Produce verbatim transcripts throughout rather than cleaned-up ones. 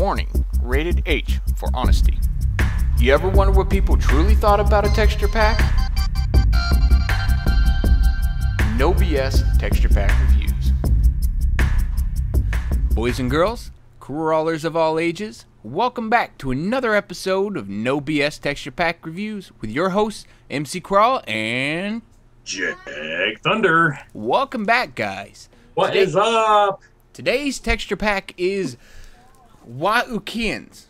Warning, rated H for honesty. You ever wonder what people truly thought about a texture pack? No B S texture pack reviews. Boys and girls, crawlers of all ages, welcome back to another episode of No B S texture pack reviews with your hosts, M C Crawl and Jagthunder. Welcome back, guys. What Today, is up? Today's texture pack is Wayukians.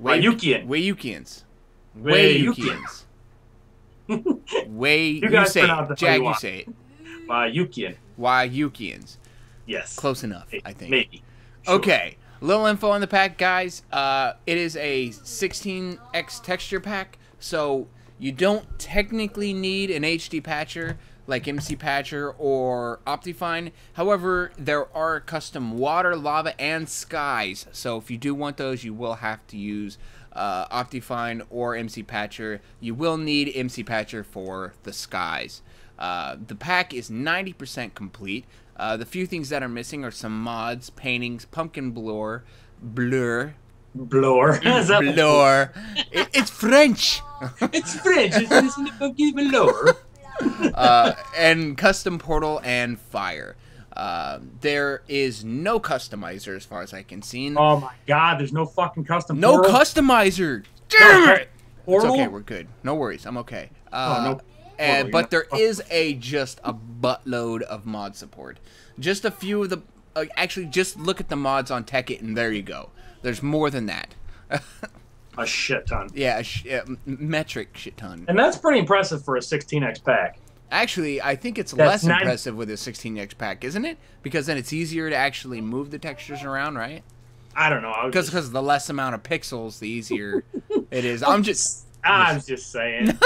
Wayukian. Wayukians. Wayukians. Way. You, you say it. Jag, you, you say it. Wayukian. Wayukians. Yes. Close enough, I think. Maybe. Sure. Okay. Little info on the pack, guys. Uh, it is a sixteen X texture pack, so you don't technically need an H D patcher like M C Patcher or OptiFine. However, there are custom water, lava, and skies. So if you do want those, you will have to use uh, OptiFine or M C Patcher. You will need M C Patcher for the skies. Uh, the pack is ninety percent complete. Uh, the few things that are missing are some mods, paintings, pumpkin blur, blur, blur, blur. it, it's French. It's French. It's missing the pumpkin blur. uh, and custom portal and fire. Uh, there is no customizer as far as I can see. Oh my god, there's no fucking custom no portal. No customizer! Damn it! It's okay, we're good. No worries, I'm okay. Uh, oh, no and, but there is a just a buttload of mod support. Just a few of the... Uh, actually, just look at the mods on Tekkit and there you go. There's more than that. A shit ton. Yeah, a sh uh, metric shit ton. And that's pretty impressive for a sixteen X pack. Actually, I think it's that's less impressive with a sixteen X pack, isn't it? Because then it's easier to actually move the textures around, right? I don't know. Because just... the less amount of pixels, the easier it is. I'm just... I'm just, just saying.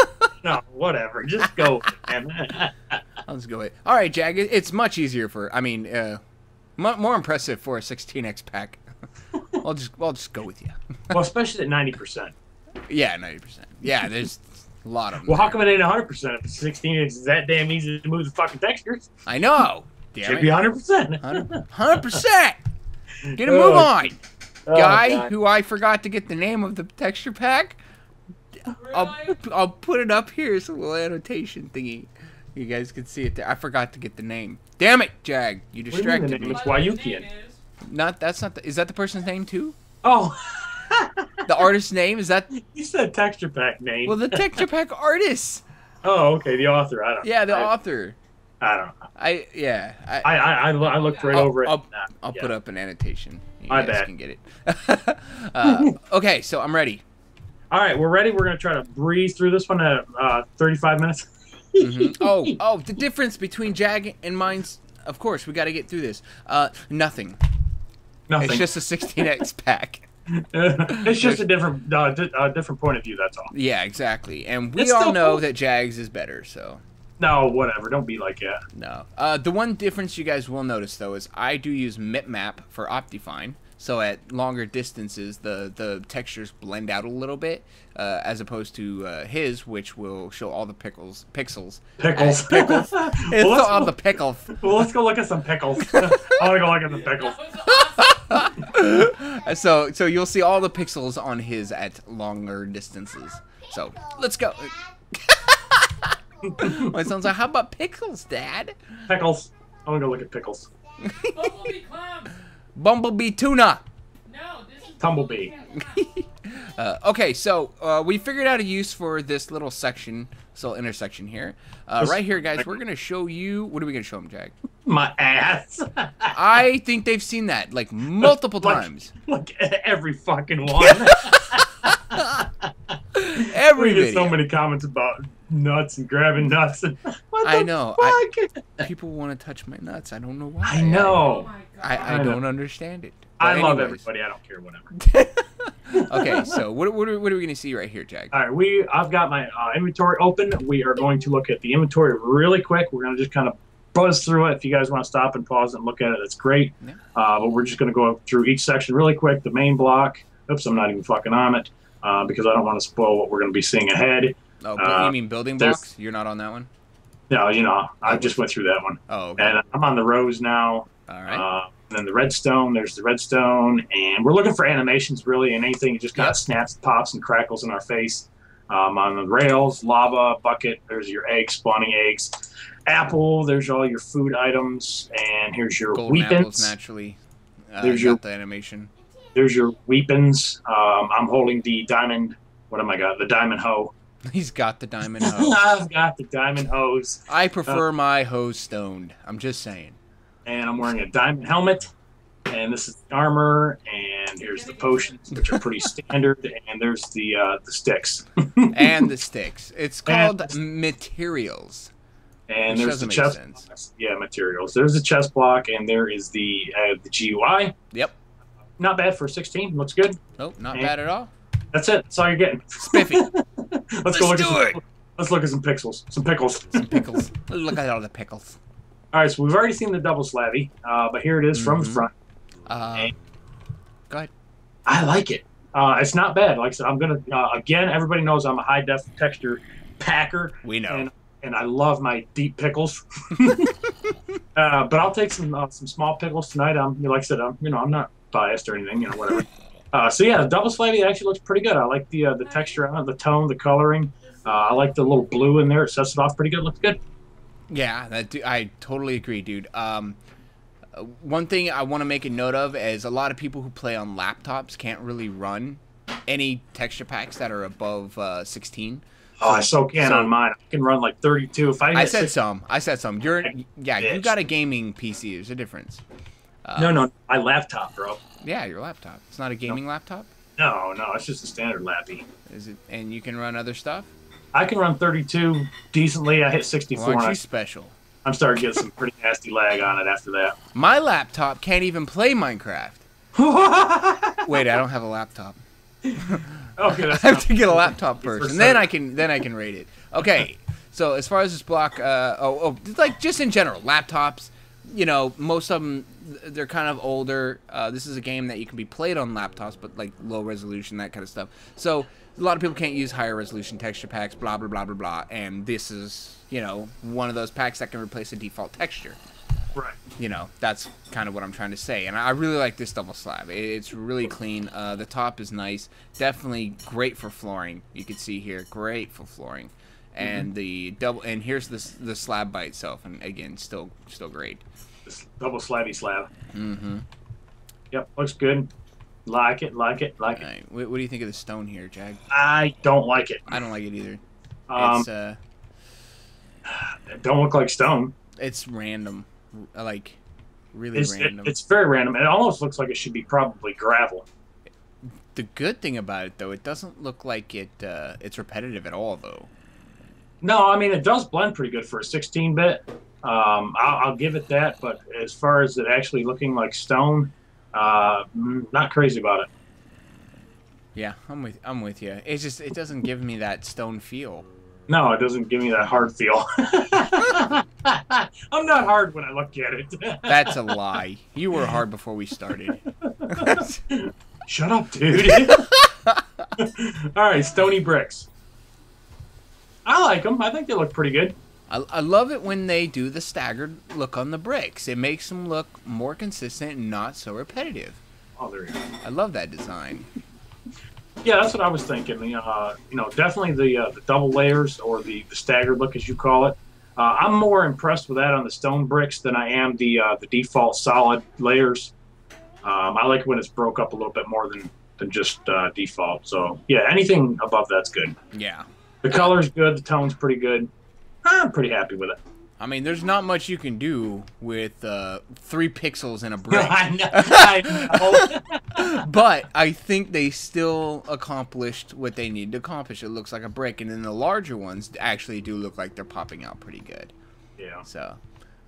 No, whatever. Just go with it, man. I'll just go with it. All right, Jag, it's much easier for... I mean, uh, more impressive for a sixteen X pack. I'll just I'll just go with you. Well, especially at ninety percent. Yeah, ninety percent. Yeah, there's a lot of them. Well, there. How come it ain't a hundred percent? If it's sixteen, it's that damn easy to move the fucking textures. I know. Damn Should it. be hundred percent. Hundred percent. Get a move oh. on, oh, guy. God. Who I forgot to get the name of the texture pack. Really? I'll I'll put it up here. It's a little annotation thingy. You guys can see it there. I forgot to get the name. Damn it, Jag. You distracted what do you mean, me. It's Wayukian. Not that's not the, is that the person's name too? Oh, the artist's name is that? You said texture pack name. Well, the texture pack artist. Oh, okay, the author. I don't. Yeah, the I, author. I don't know. I yeah. I I I, I looked right I'll, over it. I'll, nah, I'll yeah. put up an annotation. You I guys bet. can get it. uh, okay, so I'm ready. All right, we're ready. We're gonna try to breeze through this one at uh, thirty-five minutes. mm-hmm. Oh oh, the difference between Jag and mine's. Of course, we got to get through this. Uh, nothing. Nothing. It's just a sixteen X pack. It's just a different uh, di uh, different point of view, that's all. Yeah, exactly. And we it's all know cool. that Jags is better, so... No, whatever. Don't be like that. No. Uh, the one difference you guys will notice, though, is I do use mipmap for OptiFine. So at longer distances, the, the textures blend out a little bit, uh, as opposed to uh, his, which will show all the pickles, pixels. Pickles. Pickles. Well, it's all go, the pickles. Well, let's go look at some pickles. I want to go look at the pickles. so so you'll see all the pixels on his at longer distances. So let's go. My son's like, how about pickles, Dad? Pickles. I want to go look at pickles. Bumblebee clam. Bumblebee tuna. No, this is Tumblebee. uh, okay, so uh, we figured out a use for this little section, this little intersection here. Uh, right here, guys, we're going to show you... What are we going to show them, Jag? My ass. I think they've seen that, like, multiple like, times. Like, every fucking one. Every video. We get so many comments about nuts and grabbing nuts. And, what I the know. Fuck? I, people want to touch my nuts. I don't know why. I know. I, I, I don't know. understand it. But I anyways. love everybody. I don't care. Whatever. Okay, so what, what, are, what are we going to see right here, Jag? All right, we, I've got my uh, inventory open. We are going to look at the inventory really quick. We're going to just kind of buzz through it. If you guys want to stop and pause and look at it, that's great. Yeah. Uh, but we're just going to go through each section really quick. The main block. Oops, I'm not even fucking on it uh, because I don't want to spoil what we're going to be seeing ahead. Oh, uh, you mean building blocks? You're not on that one? No, you know, I just went through that one. Oh, okay. And I'm on the rows now. All right. Uh, And then the redstone, there's the redstone, and we're looking for animations, really, and anything that just kind of snaps, pops, and crackles in our face. Um, on the rails, lava, bucket, there's your eggs, spawning eggs. Apple, there's all your food items, and here's your golden weapons. Apples, naturally. Uh, there's your the animation. There's your weapons. Um, I'm holding the diamond, what am I got? The diamond hoe. He's got the diamond hoe. I've got the diamond hose. I prefer uh, my hose stoned, I'm just saying. And I'm wearing a diamond helmet, and this is the armor, and here's the potions, which are pretty standard, and there's the uh, the sticks. And the sticks. It's called and materials. And there's the chest. Yeah, materials. There's the chest block, and there is the uh, the G U I. Yep. Not bad for sixteen. Looks good. Nope, not and bad at all. That's it. That's all you're getting. Spiffy. Let's, let's go look do at some, it. Let's look at some pixels. Some pickles. Some pickles. Look at all the pickles. All right, so we've already seen the double slavy, uh, but here it is mm-hmm. from the front. Uh, go ahead. I like it. Uh, it's not bad. Like I said, I'm gonna uh, again. Everybody knows I'm a high def texture packer. We know, and, and I love my deep pickles. uh, but I'll take some uh, some small pickles tonight. Um, like I said, I'm you know I'm not biased or anything. You know, whatever. uh, so yeah, the double slavy actually looks pretty good. I like the uh, the texture, uh, the tone, the coloring. Uh, I like the little blue in there. It sets it off pretty good. Looks good. Yeah, that, I totally agree, dude. Um, one thing I want to make a note of is a lot of people who play on laptops can't really run any texture packs that are above uh, sixteen. Oh, I so can so, on mine. I can run like thirty-two. If I, I said some. I said some. You're yeah. You got a gaming P C. There's a difference. Uh, no, no, my laptop, bro. Yeah, your laptop. It's not a gaming no. laptop. No, no, it's just a standard lappy. Is it? And you can run other stuff. I can run thirty-two decently. I hit sixty-four. Aren't you special? I'm starting to get some pretty nasty lag on it after that. My laptop can't even play Minecraft. Wait, I don't have a laptop. Okay, I have to get a laptop first, and then I can then I can rate it. Okay, so as far as this block, uh, oh, oh, like just in general, laptops. You know, most of them they're kind of older. Uh, this is a game that you can be played on laptops, but like low resolution, that kind of stuff. So a lot of people can't use higher resolution texture packs, blah, blah, blah, blah, blah. And this is, you know, one of those packs that can replace a default texture. Right. You know, that's kind of what I'm trying to say. And I really like this double slab. It's really clean. Uh, the top is nice. Definitely great for flooring. You can see here, great for flooring. And mm-hmm. the double, and here's the, the slab by itself. And again, still still great. This double slabby slab. Mm-hmm. Yep, looks good. Like it, like it, like right. it. What do you think of the stone here, Jag? I don't like it. I don't like it either. Um, it's, uh, it don't look like stone. It's random, like really it's, random. It, it's very random. It almost looks like it should be probably gravel. The good thing about it, though, it doesn't look like it. Uh, it's repetitive at all, though. No, I mean it does blend pretty good for a sixteen bit. Um, I'll, I'll give it that. But as far as it actually looking like stone. Uh, not crazy about it. Yeah, I'm with I'm with you. It's just it doesn't give me that stone feel. No, it doesn't give me that hard feel. I'm not hard when I look at it. That's a lie. You were hard before we started. Shut up, dude. All right, stony bricks. I like them. I think they look pretty good. I, I love it when they do the staggered look on the bricks. It makes them look more consistent and not so repetitive. Oh, there you go. I love that design. Yeah, that's what I was thinking. The, uh, you know, definitely the uh, the double layers or the, the staggered look, as you call it. Uh, I'm more impressed with that on the stone bricks than I am the uh, the default solid layers. Um, I like it when it's broke up a little bit more than than just uh, default. So yeah, anything above that's good. Yeah. The color's good. The tone's pretty good. I'm pretty happy with it. I mean, there's not much you can do with uh, three pixels in a brick. I know, I know. But I think they still accomplished what they need to accomplish. It looks like a brick, and then the larger ones actually do look like they're popping out pretty good. Yeah. So,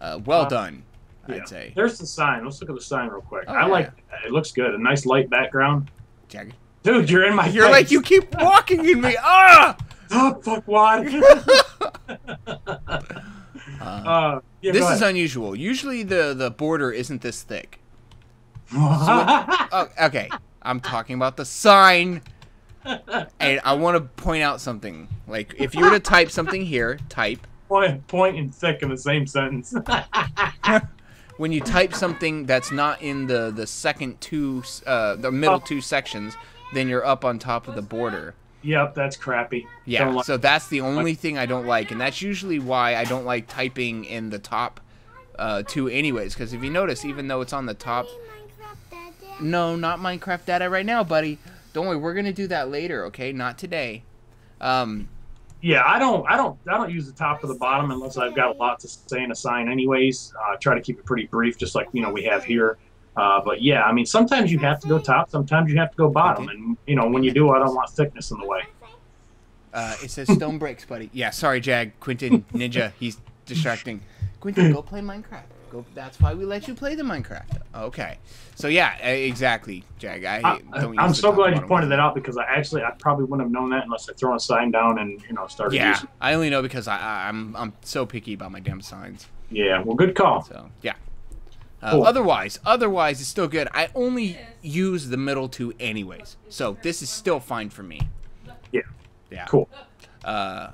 uh, well uh, done, yeah. I'd say. There's the sign. Let's look at the sign real quick. Oh, I yeah. like that. It looks good. A nice light background. Jagged. Dude, you're in my You're face. like, you keep walking in me. Ah! Oh, fuck, wad. uh, uh, yeah, this is unusual. Usually the, the border isn't this thick. So what, oh, okay, I'm talking about the sign. And I want to point out something. Like, if you were to type something here, type. Point, point and thick in the same sentence. when you type something that's not in the the second two, uh, the middle oh. two sections, then you're up on top of the border. Yep, that's crappy. Yeah, like so that's the only thing I don't like, and that's usually why I don't like typing in the top uh, two anyways, because if you notice, even though it's on the top... No, not Minecraft data right now, buddy. Don't worry, we're going to do that later, okay? Not today. Um, yeah, I don't I don't, I don't use the top or the bottom unless I've got a lot to say and assign anyways. I uh, try to keep it pretty brief, just like, you know, we have here. Uh, but yeah, I mean, sometimes you have to go top, sometimes you have to go bottom, okay. And you know, when you do, I don't want thickness in the way. Uh, it says stone bricks, buddy. Yeah, sorry, Jag, Quentin Ninja, he's distracting. Quentin, go play Minecraft. Go. That's why we let you play the Minecraft. Okay, so yeah, exactly, Jag. I, I don't I'm so glad you pointed that out because I actually I probably wouldn't have known that unless I throw a sign down and you know started. Yeah, using. I only know because I, I'm I'm so picky about my damn signs. Yeah, well, good call. So yeah. Uh, cool. Otherwise, otherwise it's still good. I only use the middle two anyways, so this is still fine for me. Yeah. Yeah. Cool. Uh,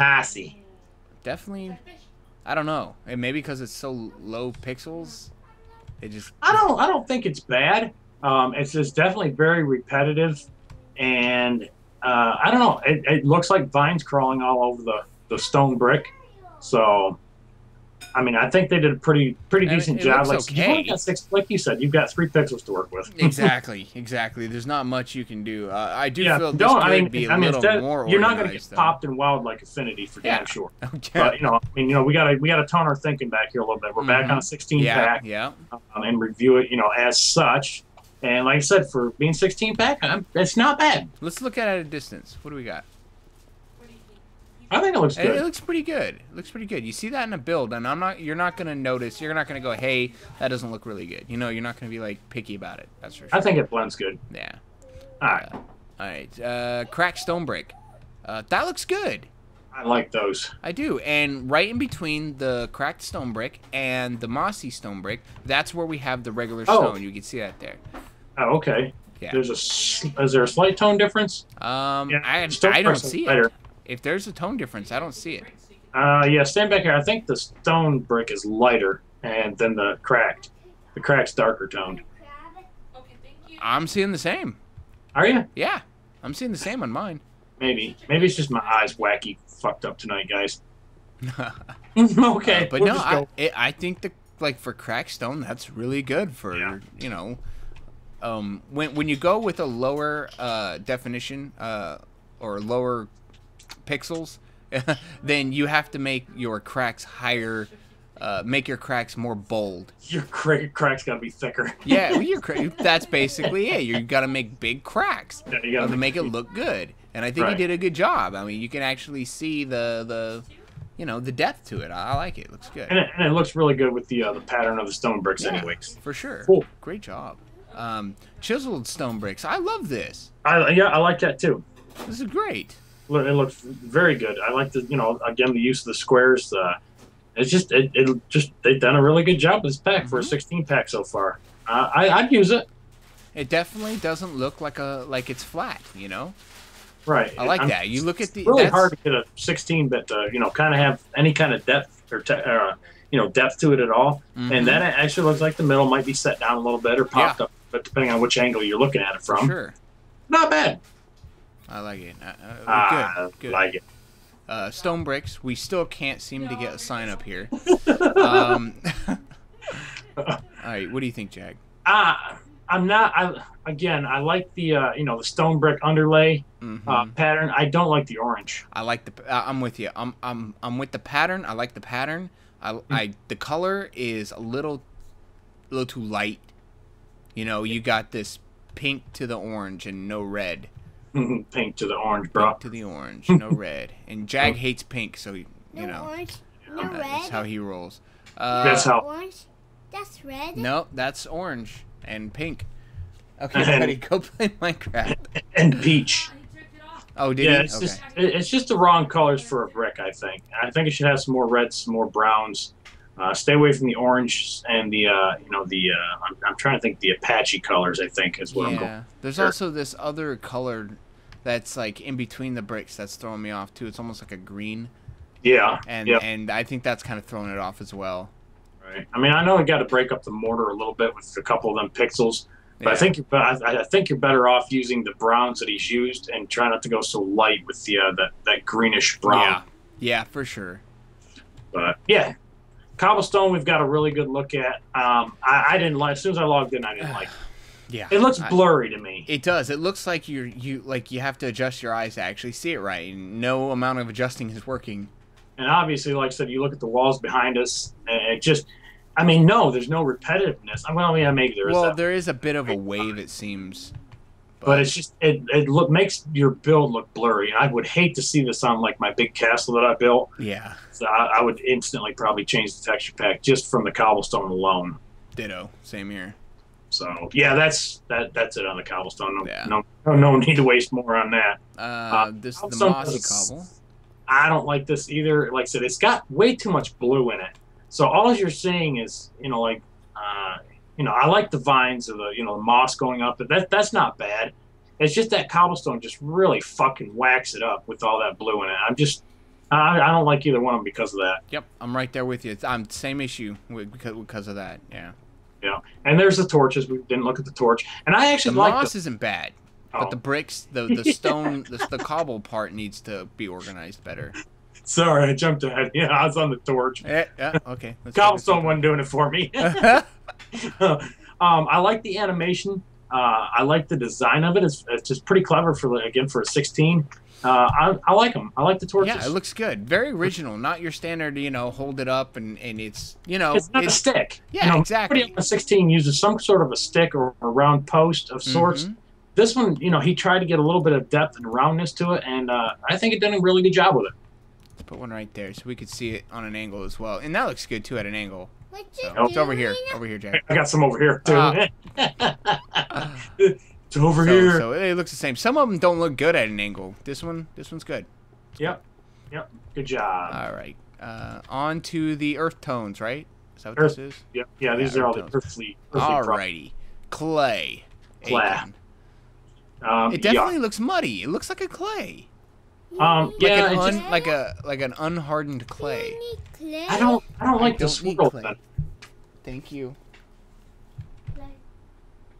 I see. Definitely. I don't know. And maybe because it's so low pixels, it just. I don't. I don't think it's bad. Um, it's just definitely very repetitive, and uh, I don't know. It, it looks like vines crawling all over the the stone brick, so. I mean, I think they did a pretty pretty decent it, it job. Like, okay. You've only got six, like you said, you've got three pixels to work with. Exactly, exactly. There's not much you can do. Uh, I do yeah, feel this could I mean, be a I mean, little that, more. You're not going to get though. popped and wild like Affinity for yeah. damn sure. Okay. But you know, I mean, you know, we got to we got to tone our thinking back here a little bit. We're mm-hmm. back on a sixteen pack, yeah, yeah. Um, and review it, you know, as such. And like I said, for being sixteen pack, I'm, it's not bad. Let's look at it at a distance. What do we got? I think it looks good. It looks pretty good. It looks pretty good. You see that in a build, and I'm not. You're not gonna notice. You're not gonna go, "Hey, that doesn't look really good." You know, you're not gonna be like picky about it. That's for sure. I think it blends good. Yeah. All right. Uh, all right. Uh, cracked stone brick. Uh, that looks good. I like those. I do. And right in between the cracked stone brick and the mossy stone brick, that's where we have the regular oh. stone. You can see that there. Oh, okay. Yeah. There's a. Is there a slight tone difference? Um, yeah, I, I don't see later. it. If there's a tone difference, I don't see it. Uh, yeah, stand back here. I think the stone brick is lighter, and then the cracked, the cracked's darker toned. I'm seeing the same. Are you? Yeah, I'm seeing the same on mine. Maybe, maybe it's just my eyes wacky, fucked up tonight, guys. Okay, uh, but we'll no, I, it, I think the like for cracked stone, that's really good for yeah. you know, um, when when you go with a lower uh, definition uh, or lower. pixels, then you have to make your cracks higher, uh, make your cracks more bold. Your cra cracks gotta be thicker. Yeah, well, your cra that's basically it. You gotta make big cracks yeah, you gotta uh, to make it look good. And I think right. you did a good job. I mean, you can actually see the the, you know, the depth to it. I, I like it. It looks good. And it, and it looks really good with the uh, the pattern of the stone bricks, yeah, anyways. For sure. Cool. Great job. Um, chiseled stone bricks. I love this. I yeah, I like that too. This is great. It looks very good. I like the, you know, again, the use of the squares. Uh, it's just, it, it just, they've done a really good job with this pack mm-hmm. for a sixteen pack so far. Uh, I, I'd use it. It definitely doesn't look like a like it's flat, you know. Right. I like I'm, that. You look at the. It's really that's... hard to get a sixteen bit, uh, you know, kind of have any kind of depth or, te uh, you know, depth to it at all. Mm-hmm. And that actually looks like the middle might be set down a little bit or popped yeah. up, but depending on which angle you're looking at it from. Sure. Not bad. I like it. Uh, ah, good, good. I like it. Uh, stone bricks. We still can't seem to get a sign up here. um, all right. What do you think, Jag? Ah, uh, I'm not. I again. I like the uh, you know the stone brick underlay mm-hmm. uh, pattern. I don't like the orange. I like the. Uh, I'm with you. I'm I'm I'm with the pattern. I like the pattern. I mm-hmm. I the color is a little, a little too light. You know, you got this pink to the orange and no red. Pink to the orange, bro. Pink to the orange, no red. And Jag hates pink, so you no know. Orange, no that, red. That's how he rolls. Uh, that's how. Orange. That's red. No, that's orange and pink. Okay, buddy, go play Minecraft. And peach. Oh, did yeah, he? It's okay. just it's just the wrong colors for a brick. I think. I think it should have some more reds, some more browns. Uh, stay away from the orange and the uh, you know the uh, I'm, I'm trying to think the Apache colors. I think is what yeah. I'm going. There's sure. also this other color that's like in between the bricks that's throwing me off too. It's almost like a green. Yeah. And yep. and I think that's kind of throwing it off as well. anyway. I mean, I know you got to break up the mortar a little bit with a couple of them pixels, but yeah. I think I, I think you're better off using the browns that he's used and try not to go so light with the uh, that that greenish brown. Yeah, yeah, for sure. But yeah, cobblestone we've got a really good look at. Um, I, I didn't like as soon as I logged in. I didn't like. Yeah, it looks blurry I, to me. It does. It looks like you you like you have to adjust your eyes to actually see it right, and no amount of adjusting is working. And obviously, like I said, you look at the walls behind us, and it just, I mean, no, there's no repetitiveness. I mean, well, yeah, maybe there is. Well, that. there is a bit of a wave, it seems. But, but it's just, it, it look, makes your build look blurry. And I would hate to see this on, like, my big castle that I built. Yeah. So I, I would instantly probably change the texture pack just from the cobblestone alone. Ditto. Same here. So, yeah, that's that. That's it on the cobblestone. No, yeah. no, no, no need to waste more on that. Uh, uh, this the mossy cobble. I don't like this either. Like I said, it's got way too much blue in it. So all you're seeing is, you know, like, uh, you know, I like the vines of the, you know, the moss going up, but that that's not bad. It's just that cobblestone just really fucking whacks it up with all that blue in it. I'm just, I, I don't like either one of them because of that. Yep, I'm right there with you. It's, I'm same issue with, because because of that. Yeah. Yeah, and there's the torches. We didn't look at the torch, and I actually like the moss isn't bad. But the bricks, the the stone, the, the cobble part needs to be organized better. Sorry, I jumped ahead. Yeah, I was on the torch. Yeah, yeah okay. Cobblestone wasn't doing it for me. um, I like the animation. Uh, I like the design of it. It's, it's just pretty clever for again for a sixteen. Uh, I, I like them. I like the torches. Yeah, it looks good. Very original. Not your standard, you know, hold it up and, and it's, you know. It's not it's, a stick. Yeah, you know, exactly. On a sixteen uses some sort of a stick or a round post of sorts. Mm-hmm. This one, you know, he tried to get a little bit of depth and roundness to it, and uh, I think it did a really good job with it. Let's put one right there so we could see it on an angle as well. And that looks good, too, at an angle. What you so, it's over here. Over here, Jack. I got some over here, too. Uh, uh, it's over so, here. So it looks the same. Some of them don't look good at an angle. This one, this one's good. Yep. Yep. Good job. All right. Uh, on to the earth tones, right? Is that what earth, this is? Yep. Yeah, yeah, these are all tones. The earthly. earthly all righty. Clay. Clay. Um, it definitely yeah. looks muddy. It looks like a clay. Um, like yeah, an un, just, like a like an unhardened clay. clay. I don't I don't like I don't this swirl thing. Thank you.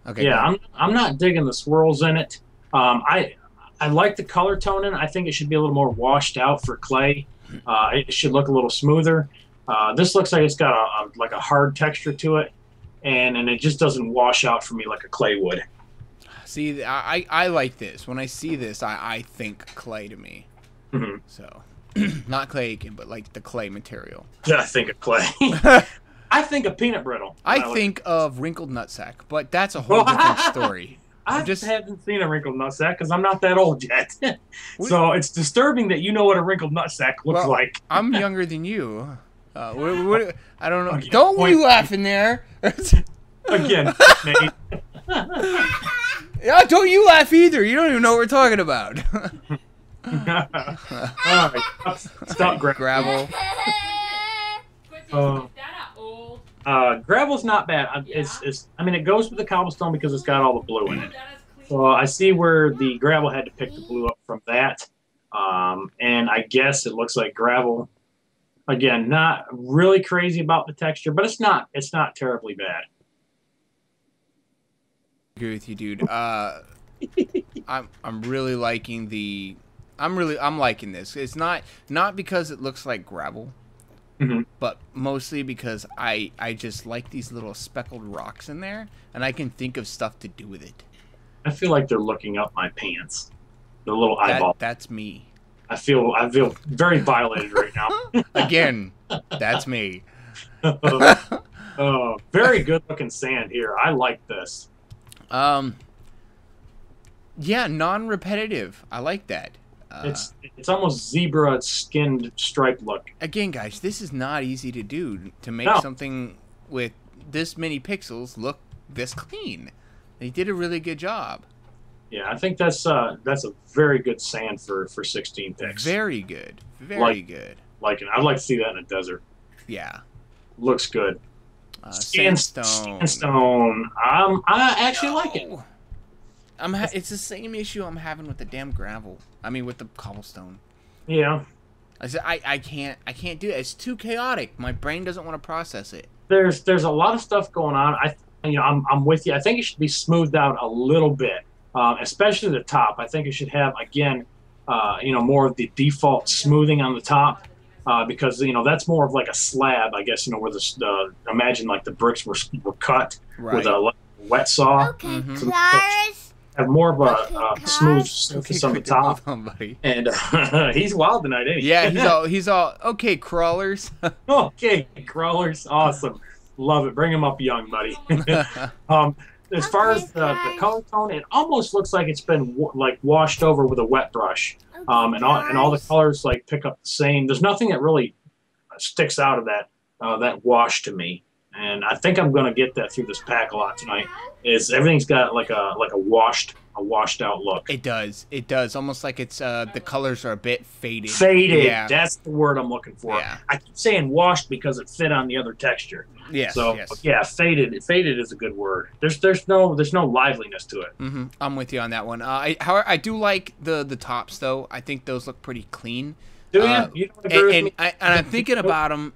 Okay. Yeah, I'm I'm not digging the swirls in it. Um, I I like the color tone in it. I think it should be a little more washed out for clay. Uh, it should look a little smoother. Uh, this looks like it's got a, a like a hard texture to it, and and it just doesn't wash out for me like a clay would. See, I, I like this. When I see this, I, I think clay to me. Mm-hmm. So, not clay again, but like the clay material. Yeah, I think of clay. I think of peanut brittle. I, I think like. of wrinkled nutsack, but that's a whole different story. I just haven't seen a wrinkled nutsack because I'm not that old yet. So it's disturbing that you know what a wrinkled nutsack looks well, like. I'm younger than you. Uh, what, what, I don't know. Okay, don't point. be laughing there. Again, Nate. Yeah, don't you laugh either. You don't even know what we're talking about. All right. Stop gra gravel. Uh, uh, gravel's not bad. Yeah. It's, it's, I mean, it goes with the cobblestone because it's got all the blue in it. So I see where the gravel had to pick the blue up from that. Um, and I guess it looks like gravel. Again, not really crazy about the texture, but it's not, it's not terribly bad. Agree with you, dude. Uh, I'm I'm really liking the. I'm really I'm liking this. It's not not because it looks like gravel, mm-hmm. but mostly because I I just like these little speckled rocks in there, and I can think of stuff to do with it. I feel like they're looking up my pants. The little that, eyeball. That's me. I feel I feel very violated right now. Again, that's me. Oh, oh, very good looking sand here. I like this. Um. Yeah, non-repetitive. I like that. Uh, it's it's almost zebra skinned stripe look. Again, guys, this is not easy to do to make no. something with this many pixels look this clean. They did a really good job. Yeah, I think that's uh that's a very good sand for for sixteen pixels. Very good, very like, good. Like, I'd like to see that in a desert. Yeah, looks good. Uh, sandstone. Sandstone. Um, I actually no. like it. I'm ha it's the same issue I'm having with the damn gravel. I mean, with the cobblestone. Yeah. I said I I can't I can't do it. It's too chaotic. My brain doesn't want to process it. there's there's a lot of stuff going on. I you know I'm I'm with you. I think it should be smoothed out a little bit, um, especially the top. I think it should have again, uh, you know, more of the default smoothing on the top, uh, because you know that's more of like a slab, I guess. You know, where the uh, imagine like the bricks were were cut right. with a wet saw. Okay, mm-hmm. so cars. Have more of a uh, smooth surface on the top, and uh, he's wild tonight, ain't he? Yeah, he's all he's all okay. Crawlers, okay, crawlers, awesome, love it. Bring him up young, buddy. um, as okay, far as the, the color tone, it almost looks like it's been wa like washed over with a wet brush, okay, um, and all and all the colors like pick up the same. There's nothing that really sticks out of that uh, that wash to me. And I think I'm gonna get that through this pack a lot tonight. Is everything's got like a like a washed a washed out look? It does. It does. Almost like it's uh the colors are a bit faded. Faded. Yeah. That's the word I'm looking for. Yeah. I keep saying washed because it fit on the other texture. Yes. So yes. yeah, faded. Faded is a good word. There's there's no there's no liveliness to it. Mm-hmm. I'm with you on that one. Uh, I how I do like the the tops though. I think those look pretty clean. Do you? Uh, you don't agree and, with and me? I and I'm thinking about them.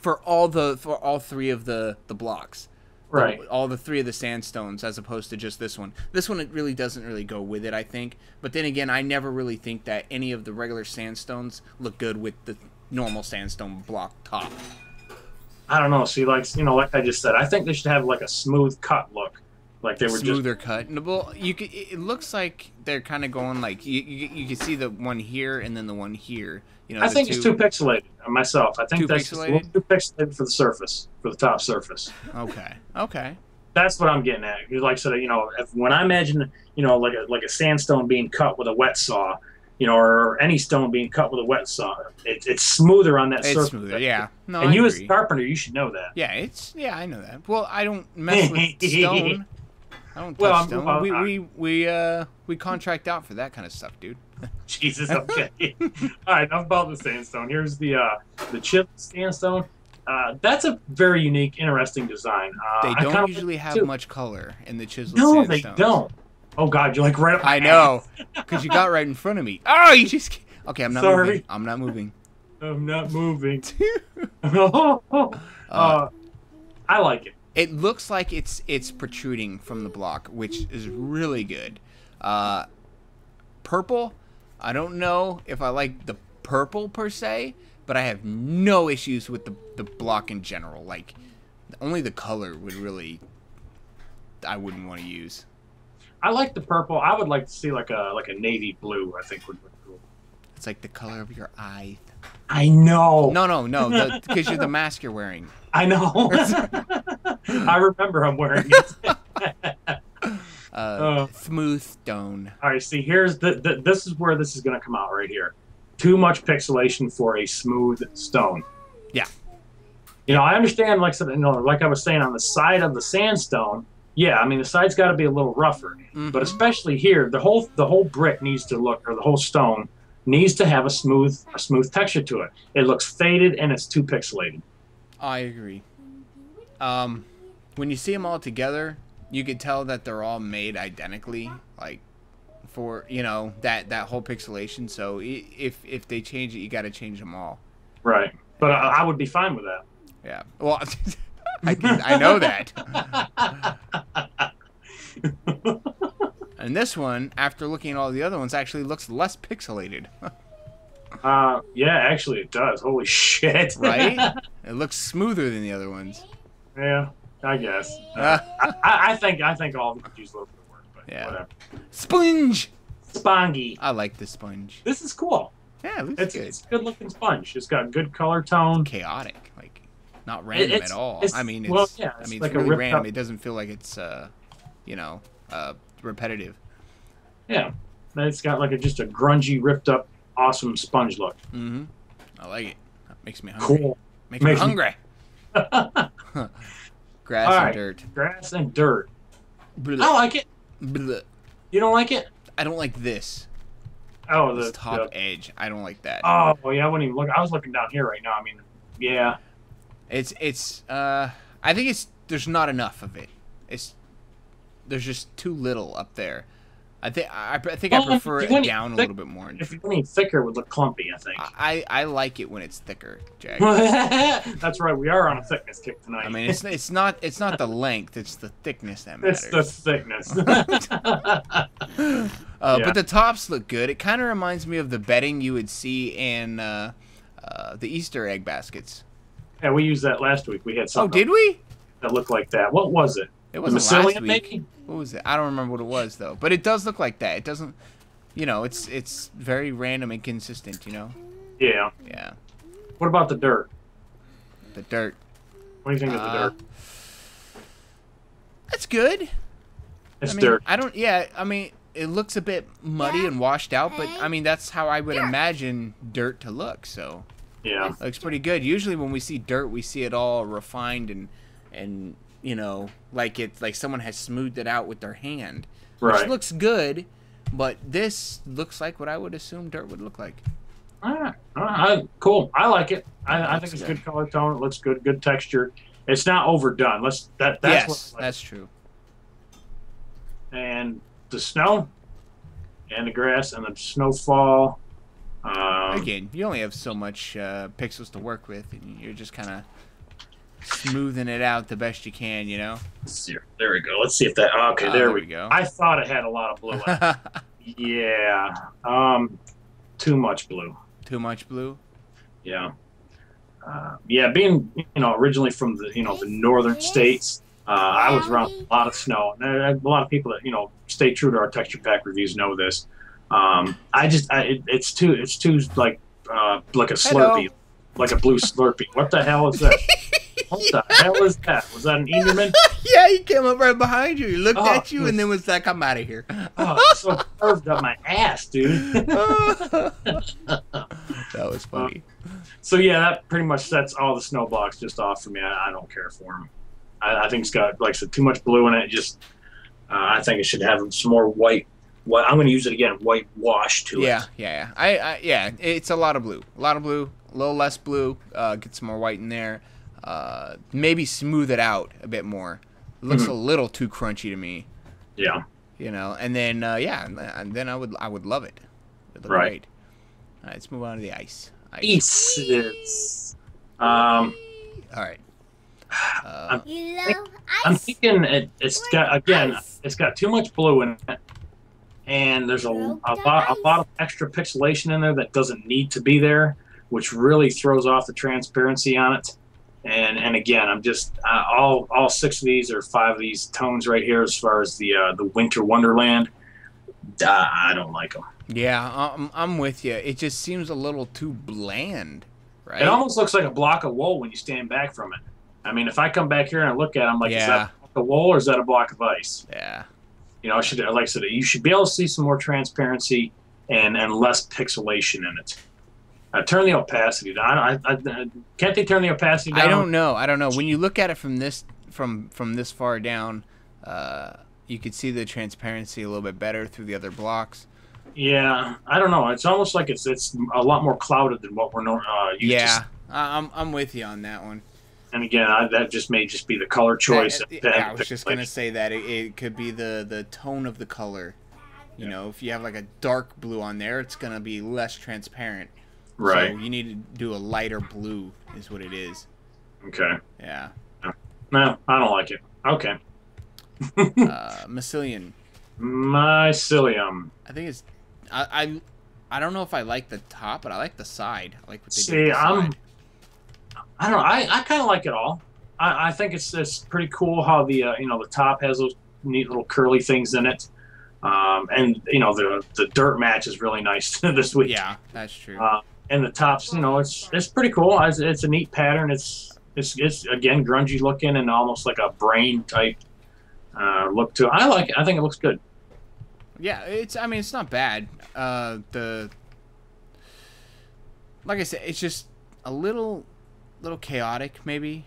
For all the for all three of the the blocks, right? The, all the three of the sandstones, as opposed to just this one. This one it really doesn't really go with it, I think. But then again, I never really think that any of the regular sandstones look good with the normal sandstone block top. I don't know. See, like you know, like I just said, I think they should have like a smooth cut look, like they were smoother just... cut. Well, you could, it looks like they're kind of going like you, you you can see the one here and then the one here. You know, I think two, it's too pixelated myself. I think too that's pixelated? A little too pixelated for the surface, for the top surface. Okay. Okay. That's what I'm getting at. Like I said, you know, if, when I imagine, you know, like a like a sandstone being cut with a wet saw, you know, or any stone being cut with a wet saw, it, it's smoother on that it's surface. Smoother, yeah. No, and I you agree. As a carpenter, you should know that. Yeah, it's yeah, I know that. Well, I don't mess with stone. I don't touch well, stone. Well, we we we uh we contract out for that kind of stuff, dude. Jesus. Okay. All right. Enough about the sandstone. Here's the uh the chip sandstone. Uh, that's a very unique, interesting design. Uh, they don't usually have too. much color in the chiseled sandstone. No, sandstones. They don't. Oh God, you're like right up. I know, because you got right in front of me. Oh, you just. Okay, I'm not Sorry. moving. I'm not moving. I'm not moving. oh, oh. Uh, uh, I like it. It looks like it's it's protruding from the block, which is really good. Uh, purple, I don't know if I like the purple per se, but I have no issues with the the block in general. Like, only the color would really I wouldn't want to use. I like the purple. I would like to see like a like a navy blue. I think would look cool. It's like the color of your eye. I know. No, no, no, because you're the mask you're wearing. I know. I remember I'm wearing it. uh, uh, smooth stone. All right, see, here's the, the. This is where this is gonna come out right here. Too much pixelation for a smooth stone. Yeah. You know, I understand. Like you know, like I was saying, on the side of the sandstone. Yeah, I mean the side's got to be a little rougher, mm-hmm. but especially here, the whole the whole brick needs to look, or the whole stone needs to have a smooth a smooth texture to it. It looks faded and it's too pixelated. I agree. Um, when you see them all together, you can tell that they're all made identically, like for you know that that whole pixelation. So if if they change it, you got to change them all. Right, but yeah. I, I would be fine with that. Yeah. Well, I can, I know that. And this one, after looking at all the other ones, actually looks less pixelated. uh, yeah, actually it does. Holy shit. Right? It looks smoother than the other ones. Yeah, I guess. Uh, I, I think I think all of them could use a little bit of work, but yeah. whatever. Sponge! Spongy. I like this sponge. This is cool. Yeah, it looks it's, good. It's a good-looking sponge. It's got good color tone. Chaotic. Like, not random it's, at all. It's, I mean, it's, well, yeah, it's, I mean, like it's really random. Up. It doesn't feel like it's, uh, you know... Uh, repetitive. Yeah, it's got like a just a grungy, ripped up, awesome sponge look. Mm-hmm. I like it. That makes me hungry. Cool. Makes, makes me hungry. Me... Grass All and right. dirt. Grass and dirt. Blah. I like it. Blah. You don't like it? I don't like this. Oh, the this top the... edge. I don't like that. Oh, well, yeah. I wouldn't even look. I was looking down here right now. I mean, yeah. It's it's. Uh, I think it's there's not enough of it. It's. There's just too little up there. I think I, I think well, I prefer it down a little bit more. If you went any thicker, it would look clumpy. I think. I, I like it when it's thicker, Jack. That's right. We are on a thickness kick tonight. I mean, it's it's not it's not the length; it's the thickness that matters. It's the thickness. uh, yeah. But the tops look good. It kind of reminds me of the bedding you would see in uh, uh, the Easter egg baskets. Yeah, we used that last week. We had something. Oh, did we? That looked like that. What was it? It wasn't last week. Maybe? What was it? I don't remember what it was though. But it does look like that. It doesn't, you know. It's it's very random and consistent. You know. Yeah. Yeah. What about the dirt? The dirt. What do you think uh, of the dirt? That's good. It's I mean, dirt. I don't. Yeah. I mean, it looks a bit muddy and washed out, but I mean that's how I would imagine dirt to look. So. Yeah. It looks pretty good. Usually when we see dirt, we see it all refined and and. You know, like it's like someone has smoothed it out with their hand, right. Which looks good, but this looks like what I would assume dirt would look like. All right, all right. Cool. I like it. I, I think it's good. Good color tone. It looks good. Good texture. It's not overdone. Let's that. That's yes, what I like. That's true. And the snow, and the grass, and the snowfall. Um, Again, you only have so much uh, pixels to work with, and you're just kind of. Smoothing it out the best you can, you know. There we go. Let's see if that. Okay, uh, there, there we go. I thought it had a lot of blue. Yeah. Um, too much blue. Too much blue. Yeah. Uh, yeah. Being you know originally from the you know the northern states, uh, I was around a lot of snow, and a lot of people that you know stay true to our texture pack reviews know this. Um, I just I, it, it's too it's too like uh, like a Slurpee, like a blue Slurpee. What the hell is that? What the yeah. hell is that? Was that an Enderman? Yeah, he came up right behind you. He looked oh, at you geez. and then was like, I'm out of here. Oh, it's so curved up my ass, dude. That was funny. Uh, so, yeah, that pretty much sets all the snow blocks just off for me. I, I don't care for them. I, I think it's got, like I said, too much blue in it. Just, uh, I think it should have some more white. What, I'm going to use it again, white wash to yeah, it. Yeah, yeah. I, I, yeah, it's a lot of blue. A lot of blue, a little less blue. Uh, get some more white in there. Uh, maybe smooth it out a bit more. It looks mm-hmm. a little too crunchy to me. Yeah. You know, and then uh, yeah, and then I would I would love it. It would look right. Great. All right. Let's move on to the ice. Ice. It's, um. All right. Uh, I'm, you love ice? I'm thinking it, it's got again. Ice? It's got too much blue in it, and there's a a lot a lot of extra pixelation in there that doesn't need to be there, which really throws off the transparency on it. And and again, I'm just uh, all all six of these or five of these tones right here, as far as the uh, the winter wonderland. Uh, I don't like them. Yeah, I'm I'm with you. It just seems a little too bland, right? It almost looks like a block of wool when you stand back from it. I mean, if I come back here and I look at it, I'm like, yeah. Is that a block of wool or is that a block of ice? Yeah. You know, I should like I said, you should be able to see some more transparency and and less pixelation in it. Uh, turn the opacity down. I, I, I, can't they turn the opacity down? I don't know. I don't know. When you look at it from this from from this far down, uh, you could see the transparency a little bit better through the other blocks. Yeah, I don't know. It's almost like it's it's a lot more clouded than what we're uh, used yeah, to. Yeah, I'm I'm with you on that one. And again, I, that just may just be the color choice. That, that, yeah, I was just like, gonna say that it, it could be the the tone of the color. You yeah. know, if you have like a dark blue on there, it's gonna be less transparent. Right. So you need to do a lighter blue, is what it is. Okay. Yeah. No, I don't like it. Okay. uh, mycelium. Mycelium. I think it's. I, I. I don't know if I like the top, but I like the side. I like what they See, did the I'm. Side. I don't know. I, I kind of like it all. I, I think it's it's pretty cool how the uh, you know the top has those neat little curly things in it. Um, and you know the the dirt match is really nice this week. Yeah, that's true. Uh, and the tops, you know, it's it's pretty cool. It's, it's a neat pattern. It's it's it's again grungy looking and almost like a brain type uh, look to it. I like it. I think it looks good. Yeah, it's. I mean, it's not bad. Uh, the like I said, it's just a little little chaotic maybe.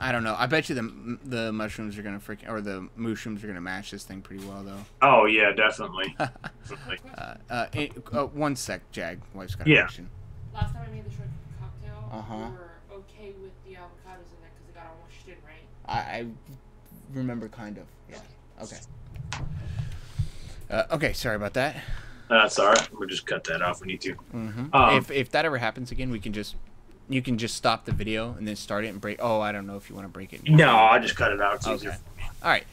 I don't know. I bet you the the mushrooms are gonna freaking or the mushrooms are gonna match this thing pretty well though. Oh yeah, definitely. uh, uh, it, uh, one sec, Jag. Wife's got a yeah. question. Last time I made the shrimp cocktail, uh-huh. we were okay with the avocados in there because it got all washed in, right? I, I remember kind of. Yeah. Okay. Uh, okay, sorry about that. That's all right. We'll just cut that off. We need to. Mm-hmm. um, if if that ever happens again, we can just you can just stop the video and then start it and break. Oh, I don't know if you want to break it. Anymore. No, I'll just cut it out. It's okay. Easier for me. All right.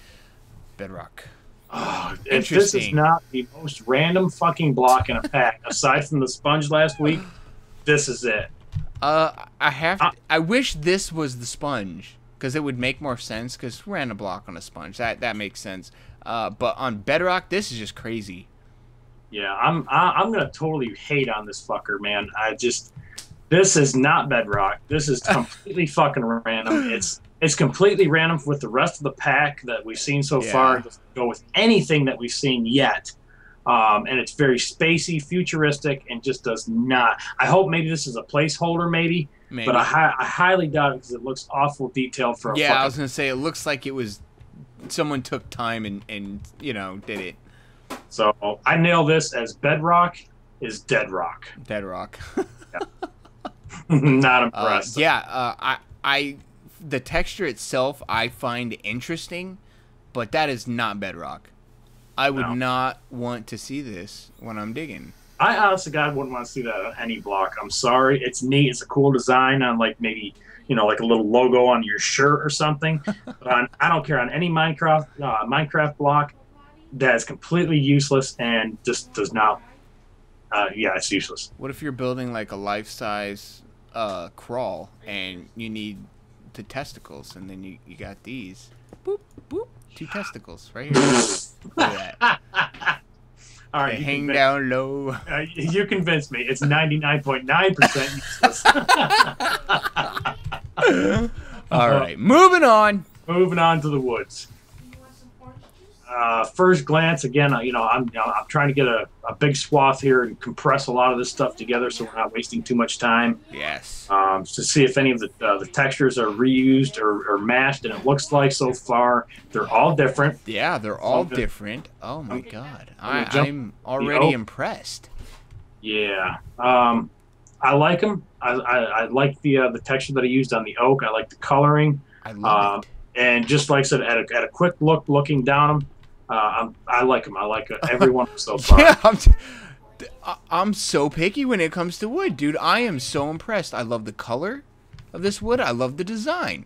Bedrock. Oh, if this is not the most random fucking block in a pack, aside from the sponge last week, this is it. Uh, I have. To, uh, I wish this was the sponge because it would make more sense. Because random block on a sponge, that that makes sense. Uh, but on Bedrock, this is just crazy. Yeah, I'm I, I'm gonna totally hate on this fucker, man. I just this is not Bedrock. This is completely fucking random. It's. It's completely random with the rest of the pack that we've seen so yeah. far. It doesn't go with anything that we've seen yet. Um, and it's very spacey, futuristic, and just does not. I hope maybe this is a placeholder, maybe. maybe. But I, hi I highly doubt it because it looks awful detailed for a Yeah, fucking I was going to say, it looks like it was someone took time and, and, you know, did it. So I nail this as Bedrock is Dead Rock. Dead Rock. Not impressed. Uh, yeah, uh, I... I the texture itself I find interesting, but that is not Bedrock. I would no. not want to see this when I'm digging. I honestly, God, wouldn't want to see that on any block. I'm sorry. It's neat. It's a cool design on like maybe, you know, like a little logo on your shirt or something. But on, I don't care on any Minecraft uh, Minecraft block. That is completely useless and just does not. Uh, yeah, it's useless. What if you're building like a life-size uh, crawl and you need the testicles, and then you, you got these. Boop, boop. Two testicles right here. Look at that. All right, hang down low. Uh, you convinced me. It's ninety-nine point nine percent useless. All right, moving on. Moving on to the woods. Uh, first glance, again, you know, I'm, I'm trying to get a, a big swath here and compress a lot of this stuff together so we're not wasting too much time. Yes. Um, to see if any of the, uh, the textures are reused or, or mashed, and it looks like so far they're all different. Yeah, they're all so different. Oh, my okay. God. I, I'm already you know, impressed. Yeah. Um, I like them. I, I, I like the, uh, the texture that I used on the oak. I like the coloring. I love um, it. And just like I said, at a, at a quick look, looking down them, Uh, I like them. I like everyone so far. Yeah, I'm, I'm so picky when it comes to wood, dude. I am so impressed. I love the color of this wood. I love the design.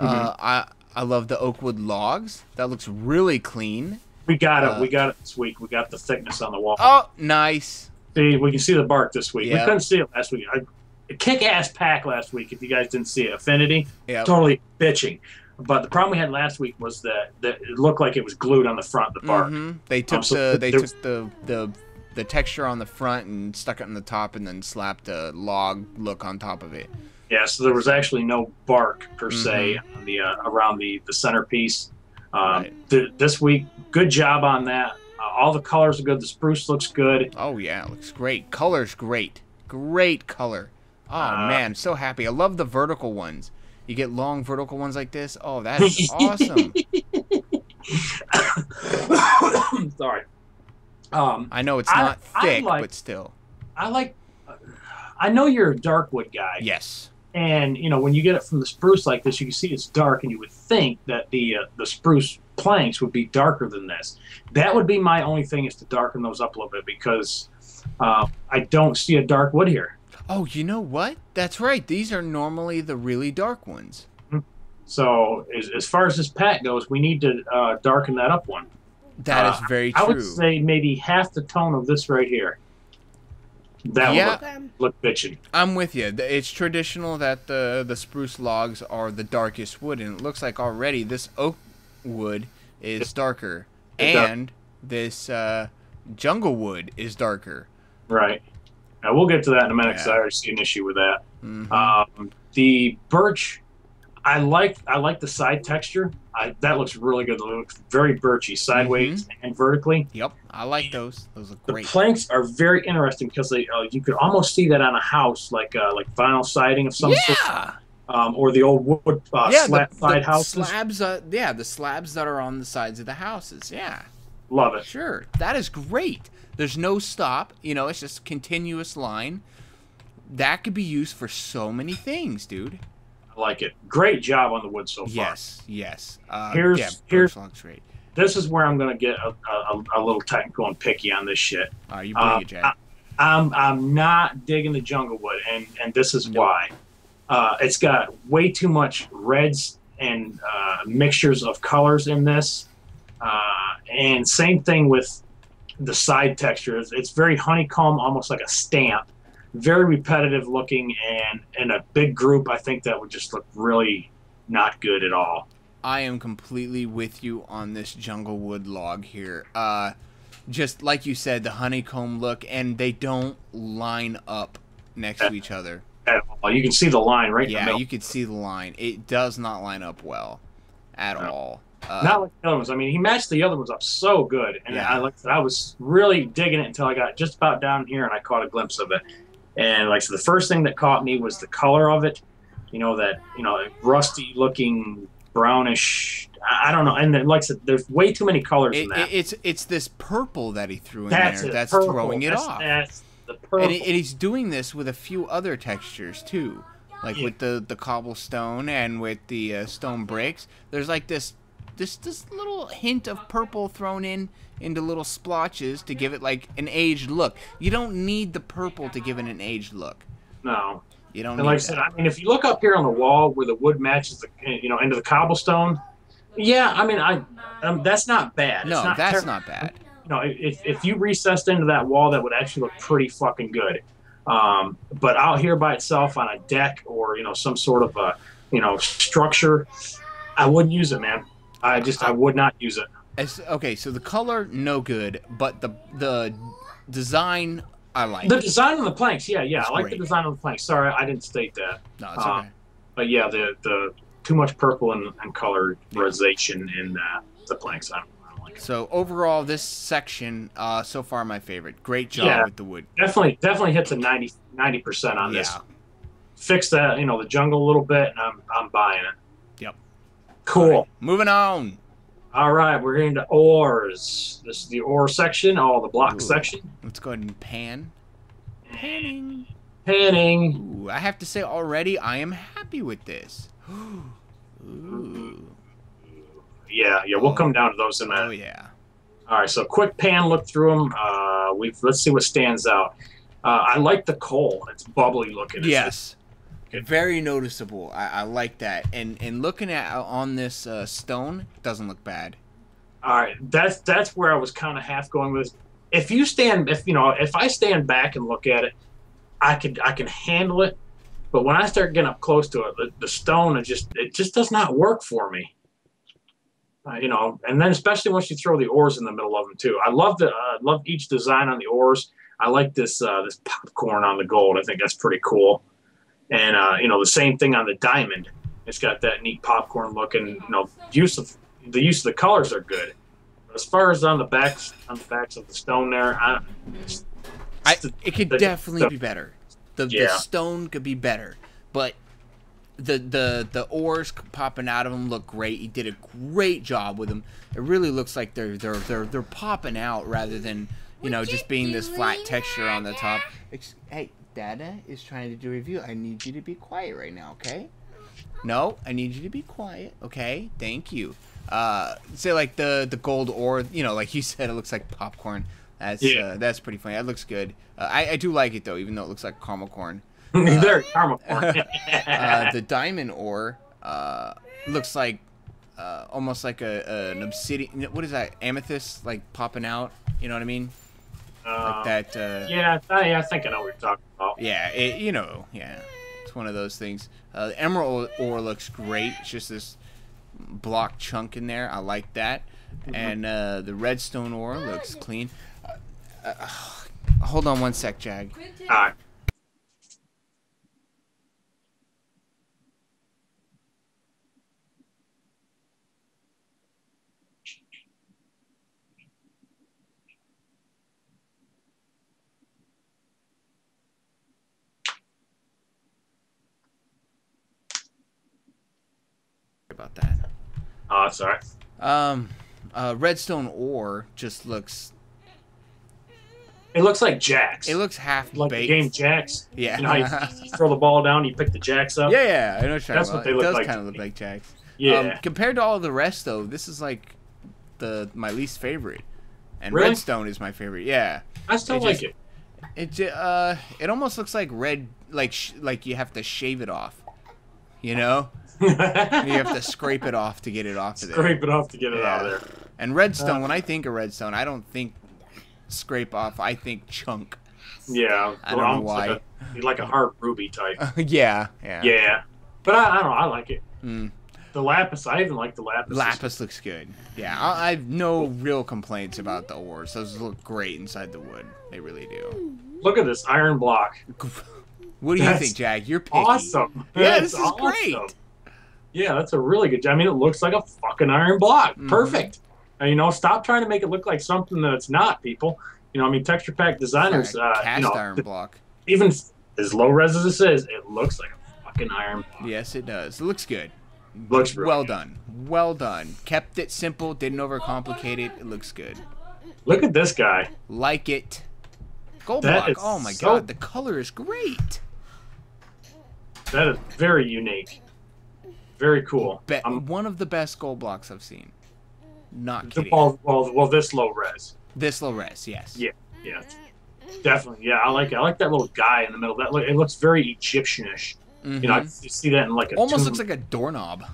Mm-hmm. uh, I I love the oak wood logs. That looks really clean. We got uh, it. We got it this week. We got the thickness on the wall. Oh, nice. See, we can see the bark this week. Yep. We couldn't see it last week. A kick-ass pack last week. If you guys didn't see it, Affinity, yep. Totally bitching. But the problem we had last week was that, that it looked like it was glued on the front of the bark. Mm-hmm. They took um, so the they there, took the, the the texture on the front and stuck it on the top, and then slapped a log look on top of it. Yeah, so there was actually no bark per mm-hmm. se on the uh, around the the centerpiece. Um, right. th this week, good job on that. Uh, all the colors are good. The spruce looks good. Oh yeah, it looks great. Color's great. Great color. Oh uh, man, I'm so happy. I love the vertical ones. You get long vertical ones like this. Oh, that is awesome. Sorry. Um, I know it's not I, thick, I like, but still. I like. I know you're a dark wood guy. Yes. And you know when you get it from the spruce like this, you can see it's dark, and you would think that the uh, the spruce planks would be darker than this. That would be my only thing is to darken those up a little bit because uh, I don't see a dark wood here. Oh, you know what? That's right. These are normally the really dark ones. So, as, as far as this pack goes, we need to uh, darken that up one. That uh, is very true. I would say maybe half the tone of this right here. That yeah. would look, look bitchin'. I'm with you. It's traditional that the, the spruce logs are the darkest wood, and it looks like already this oak wood is it's, darker, it's and dark. this uh, jungle wood is darker. Right. Now, we'll get to that in a minute because yeah. I already see an issue with that. Mm-hmm. um, the birch, I like I like the side texture. I, that looks really good. It looks very birchy, sideways mm-hmm. and vertically. Yep, I like those. Those look great. The planks are very interesting because they uh, you could almost see that on a house, like uh, like vinyl siding of some yeah. sort. Um, or the old wood uh, yeah, slab the, side the houses. Slabs, uh, yeah, the slabs that are on the sides of the houses, yeah. Love it. Sure, that is great. There's no stop, you know, it's just continuous line. That could be used for so many things, dude. I like it. Great job on the wood so far. Yes, yes. Uh, here's yeah, here's, this is where I'm going to get a, a, a little technical and picky on this shit. All right, you bring um, it, Jack. I, I'm, I'm not digging the jungle wood, and, and this is no. why. Uh, it's got way too much reds and uh, mixtures of colors in this. Uh, and same thing with the side textures. It's very honeycomb, almost like a stamp. Very repetitive looking, and in a big group, I think that would just look really not good at all. I am completely with you on this jungle wood log here. Uh, just like you said, the honeycomb look, and they don't line up next at, to each other at all. You can see the line right yeah, in the middle. Yeah, you can see the line. It does not line up well at no. all. Uh, not like the other ones. I mean, he matched the other ones up so good, and yeah. I like I was really digging it until I got just about down here and I caught a glimpse of it. And like so the first thing that caught me was the color of it. You know, that you know rusty looking. brownish, I don't know, and then, like I said, there's way too many colors it, in that. It, it's it's this purple that he threw in that's there it, that's purple. throwing it that's, off. That's the purple. And, it, and he's doing this with a few other textures too, like yeah. with the the cobblestone and with the uh, stone bricks. There's like this this this little hint of purple thrown in into little splotches to give it like an aged look. You don't need the purple to give it an aged look. No. You don't and like I said, I mean, if you look up here on the wall where the wood matches the, you know, into the cobblestone, yeah, I mean, I, um, that's not bad. No, it's not that's not bad. You know, if if you recessed into that wall, that would actually look pretty fucking good. Um, but out here by itself on a deck or you know some sort of a you know structure, I wouldn't use it, man. I just I would not use it. As, okay, so the color no good, but the the design. I like the design on the planks. Yeah, yeah, it's I like great. the design on the planks. Sorry, I didn't state that. No, it's um, okay. But yeah, the the too much purple and, and colorization yeah. in uh, the planks. I don't, I don't like it. So overall, this section uh, so far my favorite. Great job yeah, with the wood. Definitely, definitely hits a ninety percent on yeah. this. Fix that, you know, the jungle a little bit, and I'm I'm buying it. Yep. Cool. Right, moving on. All right, we're into ores. This is the ore section, all the block Ooh. section. Let's go ahead and pan. Panning. Panning. Ooh, I have to say already, I am happy with this. Ooh. Yeah, yeah, we'll oh. come down to those in a minute. Oh, yeah. All right, so quick pan, look through them. Uh, we've, let's see what stands out. Uh, I like the coal. It's bubbly looking. It's yes. Very noticeable. I, I like that. And and looking at on this uh, stone doesn't look bad. All right, that's that's where I was kind of half going with. If you stand, if you know, if I stand back and look at it, I could I can handle it. But when I start getting up close to it, the, the stone is just it just does not work for me. Uh, you know, and then especially once you throw the ores in the middle of them too. I love the uh, love each design on the ores. I like this uh, this popcorn on the gold. I think that's pretty cool. And, uh, you know, the same thing on the diamond. It's got that neat popcorn look, and, you know, use of, the use of the colors are good. But as far as on the backs on the backs of the stone there, I, it's, I the, it could the, definitely the, be better. The, yeah. the stone could be better. But the, the, the ores popping out of them look great. He did a great job with them. It really looks like they're, they're, they're, they're popping out rather than, you know, just being this flat texture on the top. It's, hey. Dada is trying to do a review. I need you to be quiet right now, okay? No, I need you to be quiet, okay? Thank you. Uh, say like the the gold ore, you know, like you said, it looks like popcorn. That's yeah. uh, that's pretty funny. That looks good. Uh, I I do like it though, even though it looks like caramel corn. Uh, They're caramel corn. uh, the diamond ore uh, looks like uh, almost like a, a an obsidian. What is that? Amethyst, like popping out. You know what I mean? Like that, uh, yeah, I, I think I know what you're talking about. Yeah, it, you know, yeah, it's one of those things. Uh, the emerald ore looks great. It's just this block chunk in there. I like that. Mm-hmm. And uh, the redstone ore looks clean. Uh, uh, hold on one sec, Jag. All right. About that. Oh, sorry. Um, uh, redstone ore just looks. It looks like Jags. It looks half baked. Like the game Jags. Yeah. You know, how you throw the ball down, you pick the Jags up. Yeah, yeah. I know what you're That's about. what they it look does like. Does kind of look like Jags. Yeah. Um, compared to all the rest, though, this is like the my least favorite, and really? Redstone is my favorite. Yeah, I still it like just, it. It uh, it almost looks like red, like sh like you have to shave it off, you know. You have to scrape it off to get it off. Of there. Scrape it off to get it yeah. out of there. And redstone. Uh, when I think of redstone, I don't think scrape off. I think chunk. Yeah, I don't know why. Like a, like a hard ruby type. Uh, yeah, yeah. Yeah, but I, I don't know. I like it. Mm. The lapis, I even like the lapis. Lapis looks good. Yeah, I, I have no real complaints about the ores. Those look great inside the wood. They really do. Look at this iron block. What do that's you think, Jag? You're picky. Awesome. Yeah, that's this is awesome. Great. Yeah, that's a really good job. I mean, it looks like a fucking iron block. Mm-hmm. Perfect. And, you know, stop trying to make it look like something that it's not, people. You know, I mean, texture pack designers. Right, uh, cast you know, iron block. Even as low res as this is, it looks like a fucking iron block. Yes, it does. It looks good. Looks really well done. Well done. Kept it simple. Didn't overcomplicate it. It looks good. Look at this guy. Like it. Gold block. Oh, my God. The color is great. That is very unique. Very cool. Be um, one of the best gold blocks I've seen. Not kidding. Well, well, well, this low res. This low res, yes. Yeah, yeah, definitely. Yeah, I like it. I like that little guy in the middle. That look, it looks very Egyptianish. Mm-hmm. You know, I see that in like a almost tomb. Looks like a doorknob.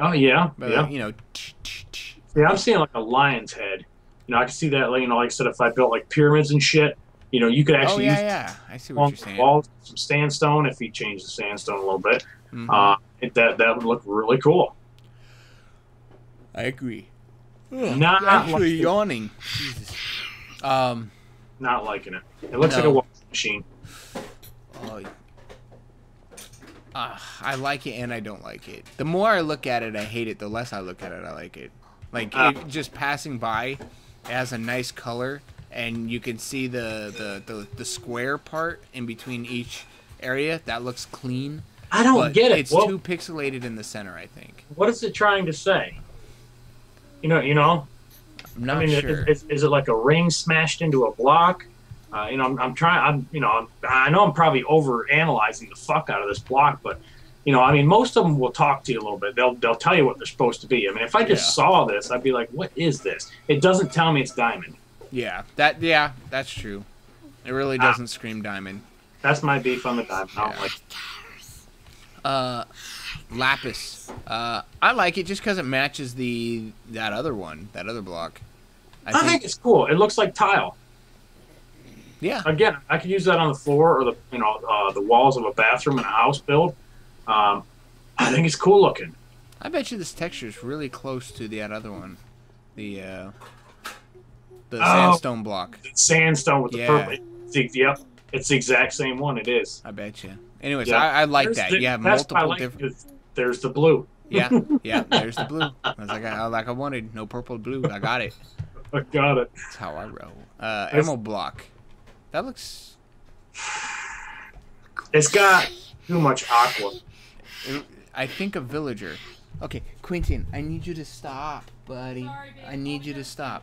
Oh yeah, but yeah. Like, you know, tch, tch, tch. Yeah, I'm seeing like a lion's head. You know, I can see that. Like, you know, like I said, if I built like pyramids and shit, you know, you could actually. Oh yeah, use yeah. I see what you're saying. Walls, some sandstone. If you change the sandstone a little bit, mm-hmm. uh, it, that that would look really cool. I agree. Ugh, not actually like yawning. Jesus. Um, not liking it. It looks no. like a washing machine. Oh. Uh, I like it and I don't like it. The more I look at it, I hate it. The less I look at it, I like it. Like uh, it, just passing by, it has a nice color, and you can see the the the, the square part in between each area that looks clean. I don't get it. It's well, too pixelated in the center. I think. What is it trying to say? You know, you know. I'm not I mean, sure. Is, is, is it like a ring smashed into a block? Uh, you know, I'm, I'm trying. I'm, you know, I'm, I know I'm probably over analyzing the fuck out of this block, but you know, I mean, most of them will talk to you a little bit. They'll they'll tell you what they're supposed to be. I mean, if I just yeah. saw this, I'd be like, what is this? It doesn't tell me it's diamond. Yeah, that yeah, that's true. It really doesn't ah, scream diamond. That's my beef on the diamond. Yeah. I don't like it. Uh, lapis. Uh, I like it just because it matches the that other one, that other block. I, I think, think it's cool. It looks like tile. Yeah. Again, I could use that on the floor or the you know uh, the walls of a bathroom in a house build. Um, I think it's cool looking. I bet you this texture is really close to the other one, the uh, the oh, sandstone block. The sandstone with yeah. the purple. It's, yep, it's the exact same one. It is. I bet you. Anyways, yeah. I, I like there's that. The, you have multiple like, different. There's the blue. Yeah, yeah. There's the blue. I was like, I, like I wanted no purple blue. I got it. I got it. That's how I roll. Uh, emerald block. That looks... It's got too much aqua. I think a villager. Okay, Quentin, I need you to stop, buddy. Sorry, I need you to stop.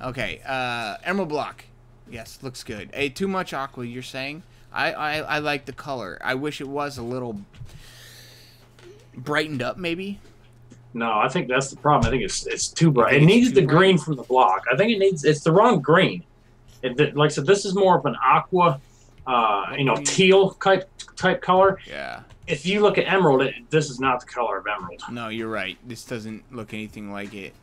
Okay, uh, emerald block. Yes, looks good. Hey, too much aqua, you're saying? I, I, I like the color. I wish it was a little brightened up, maybe. No, I think that's the problem. I think it's it's too bright. It needs the bright. green from the block. I think it needs... It's the wrong green. It, like I said, this is more of an aqua, uh, you know, teal type type color. Yeah. If you look at emerald, it, this is not the color of emerald. No, you're right. This doesn't look anything like it.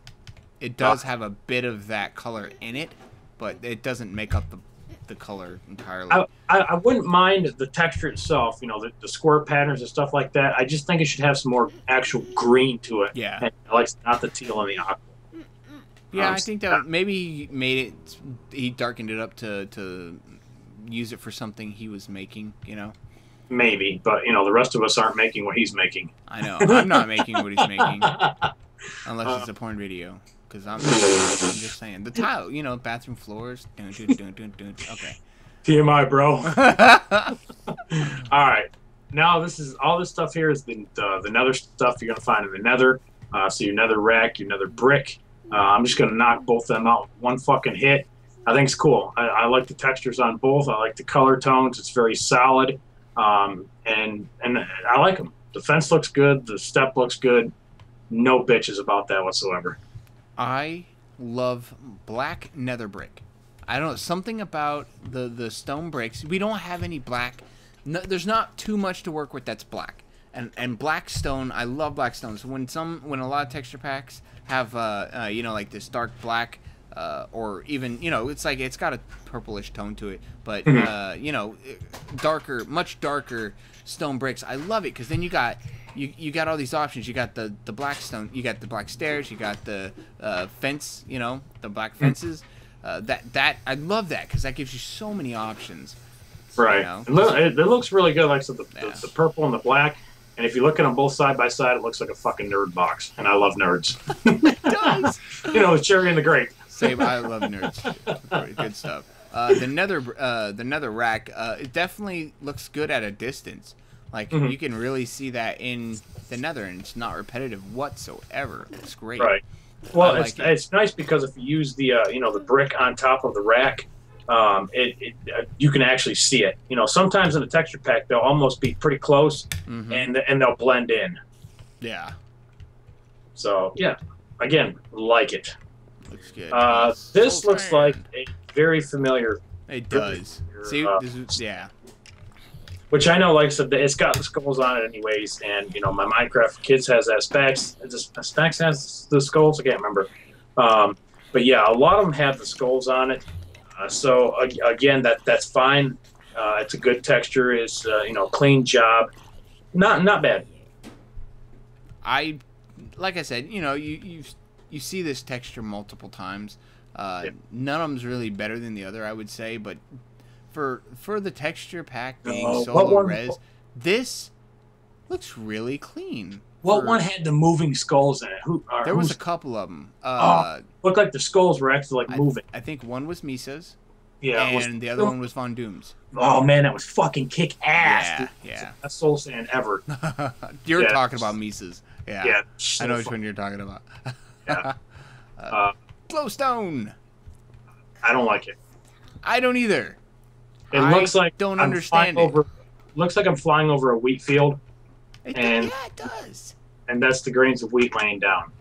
It does uh, have a bit of that color in it, but it doesn't make up the the color entirely. I, I, I wouldn't mind the texture itself, you know, the, the square patterns and stuff like that. I just think it should have some more actual green to it. Yeah. And, like, not the teal and the aqua. Yeah, um, I think that maybe he made it, he darkened it up to, to use it for something he was making, you know? Maybe, but, you know, the rest of us aren't making what he's making. I know. I'm not making what he's making. Unless uh, it's a porn video. Because I'm, I'm just saying. The tile, you know, bathroom floors. Dun, dun, dun, dun, dun. Okay. T M I, bro. All right. Now, this is, all this stuff here is the, the, the nether stuff you're going to find in the nether. Uh, so your nether rack, your nether brick. Uh, I'm just going to knock both of them out one fucking hit. I think it's cool. I, I like the textures on both. I like the color tones. It's very solid. Um, and and I like them. The fence looks good. The step looks good. No bitches about that whatsoever. I love black nether brick. I don't know, something about the the stone bricks. We don't have any black. No, there's not too much to work with that's black. And and black stone, I love black stone. So when some when a lot of texture packs have uh, uh you know, like this dark black uh or even, you know, it's like it's got a purplish tone to it, but uh you know, darker, much darker stone bricks. I love it, cuz then you got You, you got all these options. You got the, the black stone. You got the black stairs. You got the uh, fence, you know, the black fences. Uh, that, that I love that because that gives you so many options. So, right. You know, it, look, it, it looks really good. Like so the, yeah. the, the purple and the black. And if you look at them both side by side, it looks like a fucking nerd box. And I love nerds. It does. You know, cherry and the grape. Same. I love nerds. Good stuff. Uh, the, nether, uh, the nether rack, uh, it definitely looks good at a distance. Like, mm-hmm. you can really see that in the nether, and it's not repetitive whatsoever. It's great. Right. Well, like it's, it. it's nice because if you use the, uh, you know, the brick on top of the rack, um, it, it uh, you can actually see it. You know, sometimes in a texture pack, they'll almost be pretty close, mm-hmm. and and they'll blend in. Yeah. So, yeah. Again, like it. Looks good. Uh, this so looks grand. like a very familiar... It does. Familiar, see, uh, this is, yeah. Which I know, like, so it's got skulls on it anyways, and, you know, my Minecraft Kids has that. Spax, Spax has the skulls? I can't remember. Um, but, yeah, a lot of them have the skulls on it. Uh, so, uh, again, that that's fine. Uh, it's a good texture. It's, uh, you know, clean job. Not not bad. I, like I said, you know, you you, you see this texture multiple times. Uh, yeah. None of them's really better than the other, I would say, but... For for the texture pack being oh, solo one, res, this looks really clean. What for, one had the moving skulls in it? Who, or there was a couple of them. Uh, oh, looked like the skulls were actually like moving. I, I think one was Mises. Yeah, and was, the other one was Von Doom's. Oh man, that was fucking kick ass. Yeah, dude. yeah. That's soul sand ever. You're yeah. talking about Mises. Yeah, yeah. I know which one you're talking about. yeah, uh, uh, glowstone. I don't like it. I don't either. It looks I like don't I'm understand it. Over, looks like I'm flying over a wheat field, it, and yeah, it does. And that's the grains of wheat laying down.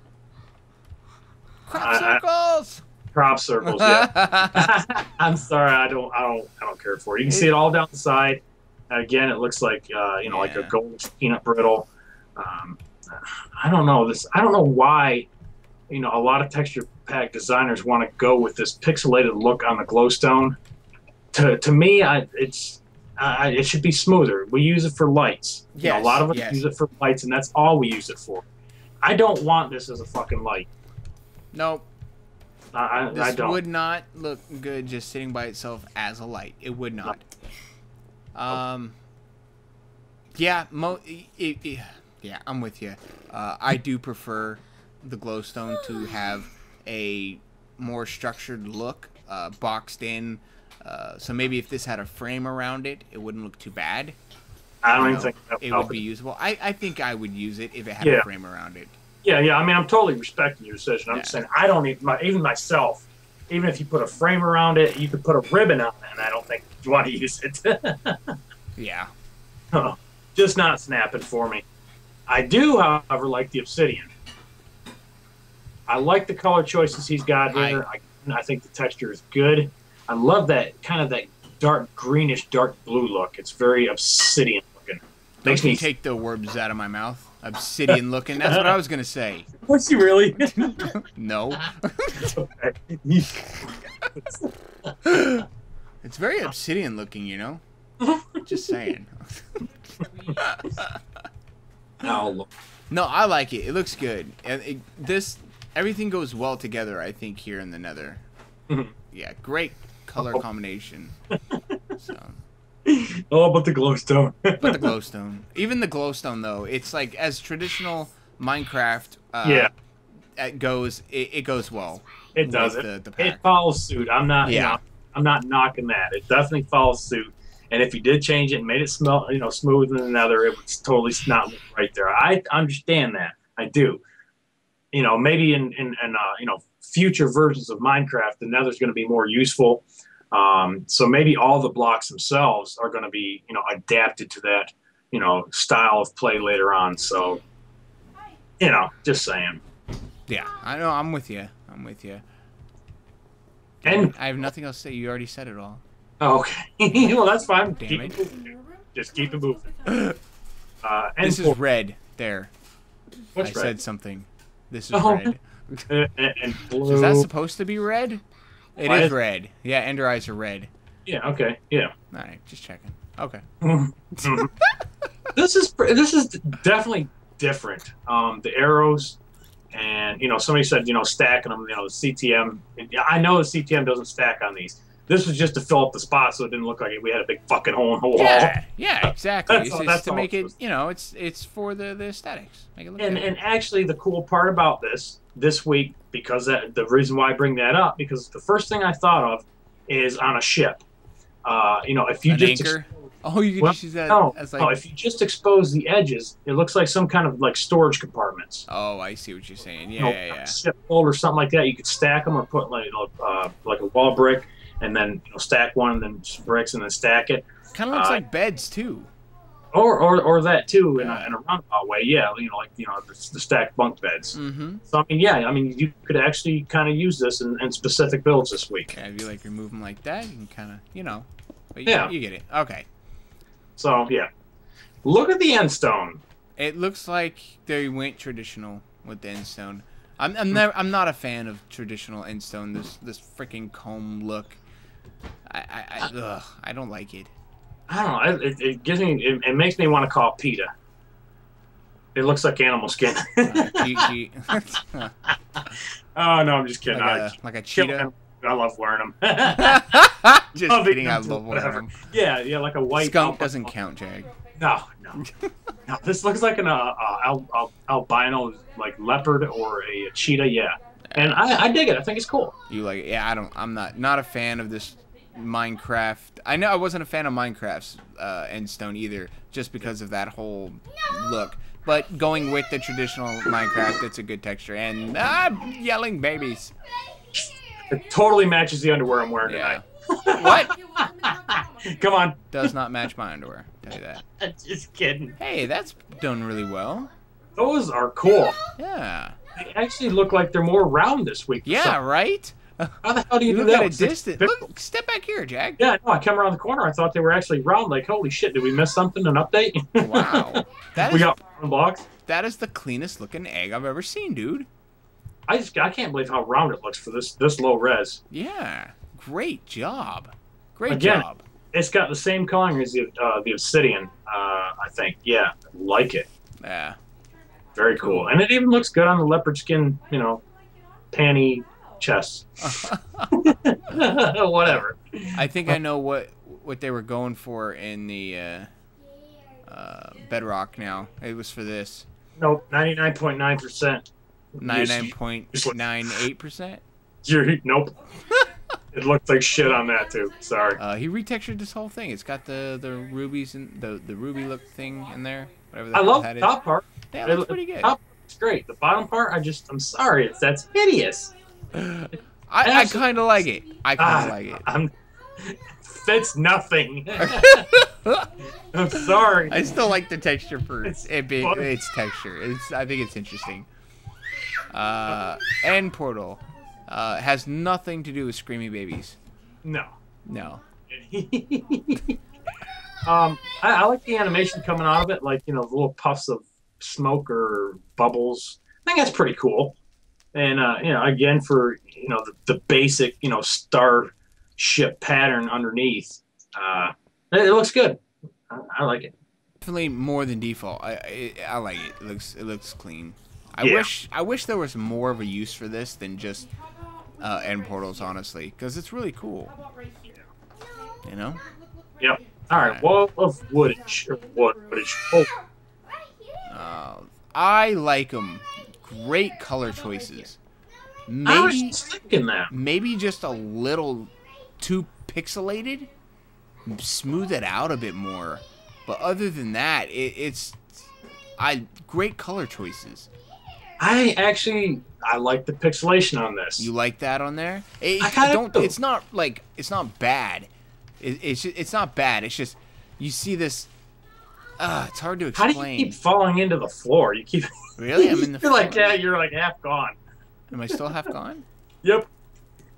Crop uh, circles. I, crop circles. Yeah. I'm sorry. I don't. I don't. I don't care for it. You can see it all down the side. And again, it looks like uh, you know, yeah. like a gold peanut brittle. Um, I don't know this. I don't know why. You know, a lot of texture pack designers want to go with this pixelated look on the glowstone. To to me, I, it's uh, it should be smoother. We use it for lights. Yeah, you know, a lot of us yes. use it for lights, and that's all we use it for. I don't want this as a fucking light. Nope. I, I, this I don't. would not look good just sitting by itself as a light. It would not. No. Um. Yeah, mo. It, it, yeah, I'm with you. Uh, I do prefer the glowstone to have a more structured look, uh, boxed in. Uh, so maybe if this had a frame around it, it wouldn't look too bad. I don't you know, think it would be usable. I, I think I would use it if it had yeah. a frame around it. Yeah, yeah. I mean, I'm totally respecting your decision. I'm yeah. just saying I don't even, my, even myself, even if you put a frame around it, you could put a ribbon on it, and I don't think you want to use it. yeah. Oh, just not snapping for me. I do, however, like the obsidian. I like the color choices he's got here. I, I, I think the texture is good. I love that kind of that dark greenish, dark blue look. It's very obsidian looking. Makes me take the words out of my mouth. Obsidian looking. That's what I was gonna say. Was he really? No. It's very obsidian looking, you know. Just saying. No, I like it. It looks good. And it, this everything goes well together, I think, here in the Nether. Yeah, great. Color combination. So. Oh, but the glowstone. But the glowstone. Even the glowstone, though, it's like as traditional Minecraft. Uh, yeah. It goes. It, it goes well. It does. It, the, the it follows suit. I'm not. Yeah. You know, I'm not knocking that. It definitely follows suit. And if you did change it and made it smell, you know, smooth than another, it would totally not look right there. I understand that. I do. You know, maybe in in, in uh, you know. future versions of Minecraft, the nether's going to be more useful. Um, so maybe all the blocks themselves are going to be, you know, adapted to that, you know, style of play later on. So, you know, just saying. Yeah, I know. I'm with you. I'm with you. And I have nothing else to say. You already said it all. Oh, okay. Well, that's fine. Damn it. Just keep it moving. Uh, and this is red. There. What's I red? said something. This is oh. red. And blue. Is that supposed to be red? It Why is, is red. Yeah, ender eyes are red. Yeah. Okay. Yeah. All right. Just checking. Okay. This is this is definitely different. Um, the arrows, and you know, somebody said you know stacking them. You know, the C T M. I know the C T M doesn't stack on these. This was just to fill up the spot, so it didn't look like we had a big fucking hole in the wall. Yeah, yeah, exactly. That's it's all, that's to make it, you know, it's it's for the, the aesthetics. Make it look and good. And actually, the cool part about this this week, because that, the reason why I bring that up, because the first thing I thought of is on a ship. Uh, you know, if you An just anchor? Expose, oh, you can well, just use that. No, as like... no, if you just expose the edges, it looks like some kind of like storage compartments. Oh, I see what you're saying. Yeah, you know, yeah, yeah. A ship fold or something like that. You could stack them or put like you know, uh, like a wall brick. And then you know, stack one, and then some bricks, and then stack it. Kind of looks uh, like beds too, or or, or that too, yeah. in, a, in a roundabout way. Yeah, you know, like you know, the, the stacked bunk beds. Mm-hmm. So I mean, yeah, I mean, you could actually kind of use this in, in specific builds this week. Yeah, if you like remove them like that, you can kind of, you know, but you, yeah, you get it. Okay. So yeah, look at the end stone. It looks like they went traditional with the end stone. I'm I'm, never, I'm not a fan of traditional end stone. This this freaking comb look. I I I, ugh, I don't like it. I don't know. It, it gives me. It, it makes me want to call PETA. It looks like animal skin. uh, G G oh no, I'm just kidding. Like a, I, like a cheetah. I love wearing them. Just love kidding. I love whatever. wearing them. Yeah, yeah, like a white. Skunk alpha. Doesn't count, Jag. No, no. No, this looks like an uh, uh, al al albino like leopard or a, a cheetah. Yeah. And I, I dig it. I think it's cool. You like it? Yeah, I don't. I'm not not a fan of this Minecraft. I know I wasn't a fan of Minecraft's uh, endstone either, just because of that whole look. But going with the traditional Minecraft, it's a good texture. And ah, yelling babies. It totally matches the underwear I'm wearing yeah. tonight. What? Come on. Does not match my underwear. Tell you that. I'm just kidding. Hey, that's done really well. Those are cool. Yeah. They actually look like they're more round this week. Yeah, so. right? How the hell do you, you do look that? At a distance. Look, step back here, Jack. Yeah, no, I come around the corner. I thought they were actually round. Like, holy shit, did we miss something? An update? Wow. That we is, got round blocks. That is the cleanest looking egg I've ever seen, dude. I just I can't believe how round it looks for this this low res. Yeah, great job. Great Again, job. It's got the same coloring as the uh, the obsidian. Uh, I think. Yeah, like it. Yeah. Very cool. And it even looks good on the leopard skin, you know, panty chest. Whatever. I think I know what what they were going for in the uh, uh, bedrock now. It was for this. Nope, ninety-nine point nine percent. ninety-nine point nine eight percent? Nope. It looked like shit on that, too. Sorry. Uh, he retextured this whole thing. It's got the, the rubies and the, the ruby look thing in there. Whatever the I love that the top is. part. Yeah, that's pretty good. It's great. The bottom part, I just, I'm sorry, it's, that's hideous. I, I kind of like it. I kind of uh, like it. I'm, that's nothing. I'm sorry. I still like the texture for it's it being, its texture. It's, I think it's interesting. Uh, and Portal uh, has nothing to do with Screamy Babies. No. No. um, I, I like the animation coming out of it, like, you know, the little puffs of smoke or bubbles. I think that's pretty cool. And uh you know, again, for you know the, the basic you know starship pattern underneath, uh it, it looks good. I, I like it. Definitely more than default. I, I I like it. It looks it looks clean. I yeah. wish I wish there was more of a use for this than just uh end portals, honestly, because it's really cool. You know. Yep. All right. Yeah. Wall of woodage. Wood, woodage. Oh. Uh, I like them. Great color choices. Maybe, I was just thinking that. Maybe just a little too pixelated. Smooth it out a bit more. But other than that, it, it's I great color choices. I actually I like the pixelation on this. You like that on there? It, I kinda don't. Do. It's not like it's not bad. It, it's it's not bad. It's just you see this. Uh, it's hard to explain. How do you keep falling into the floor? You keep really. I'm in the. You're floor. like yeah. You're like half gone. Am I still half gone? Yep.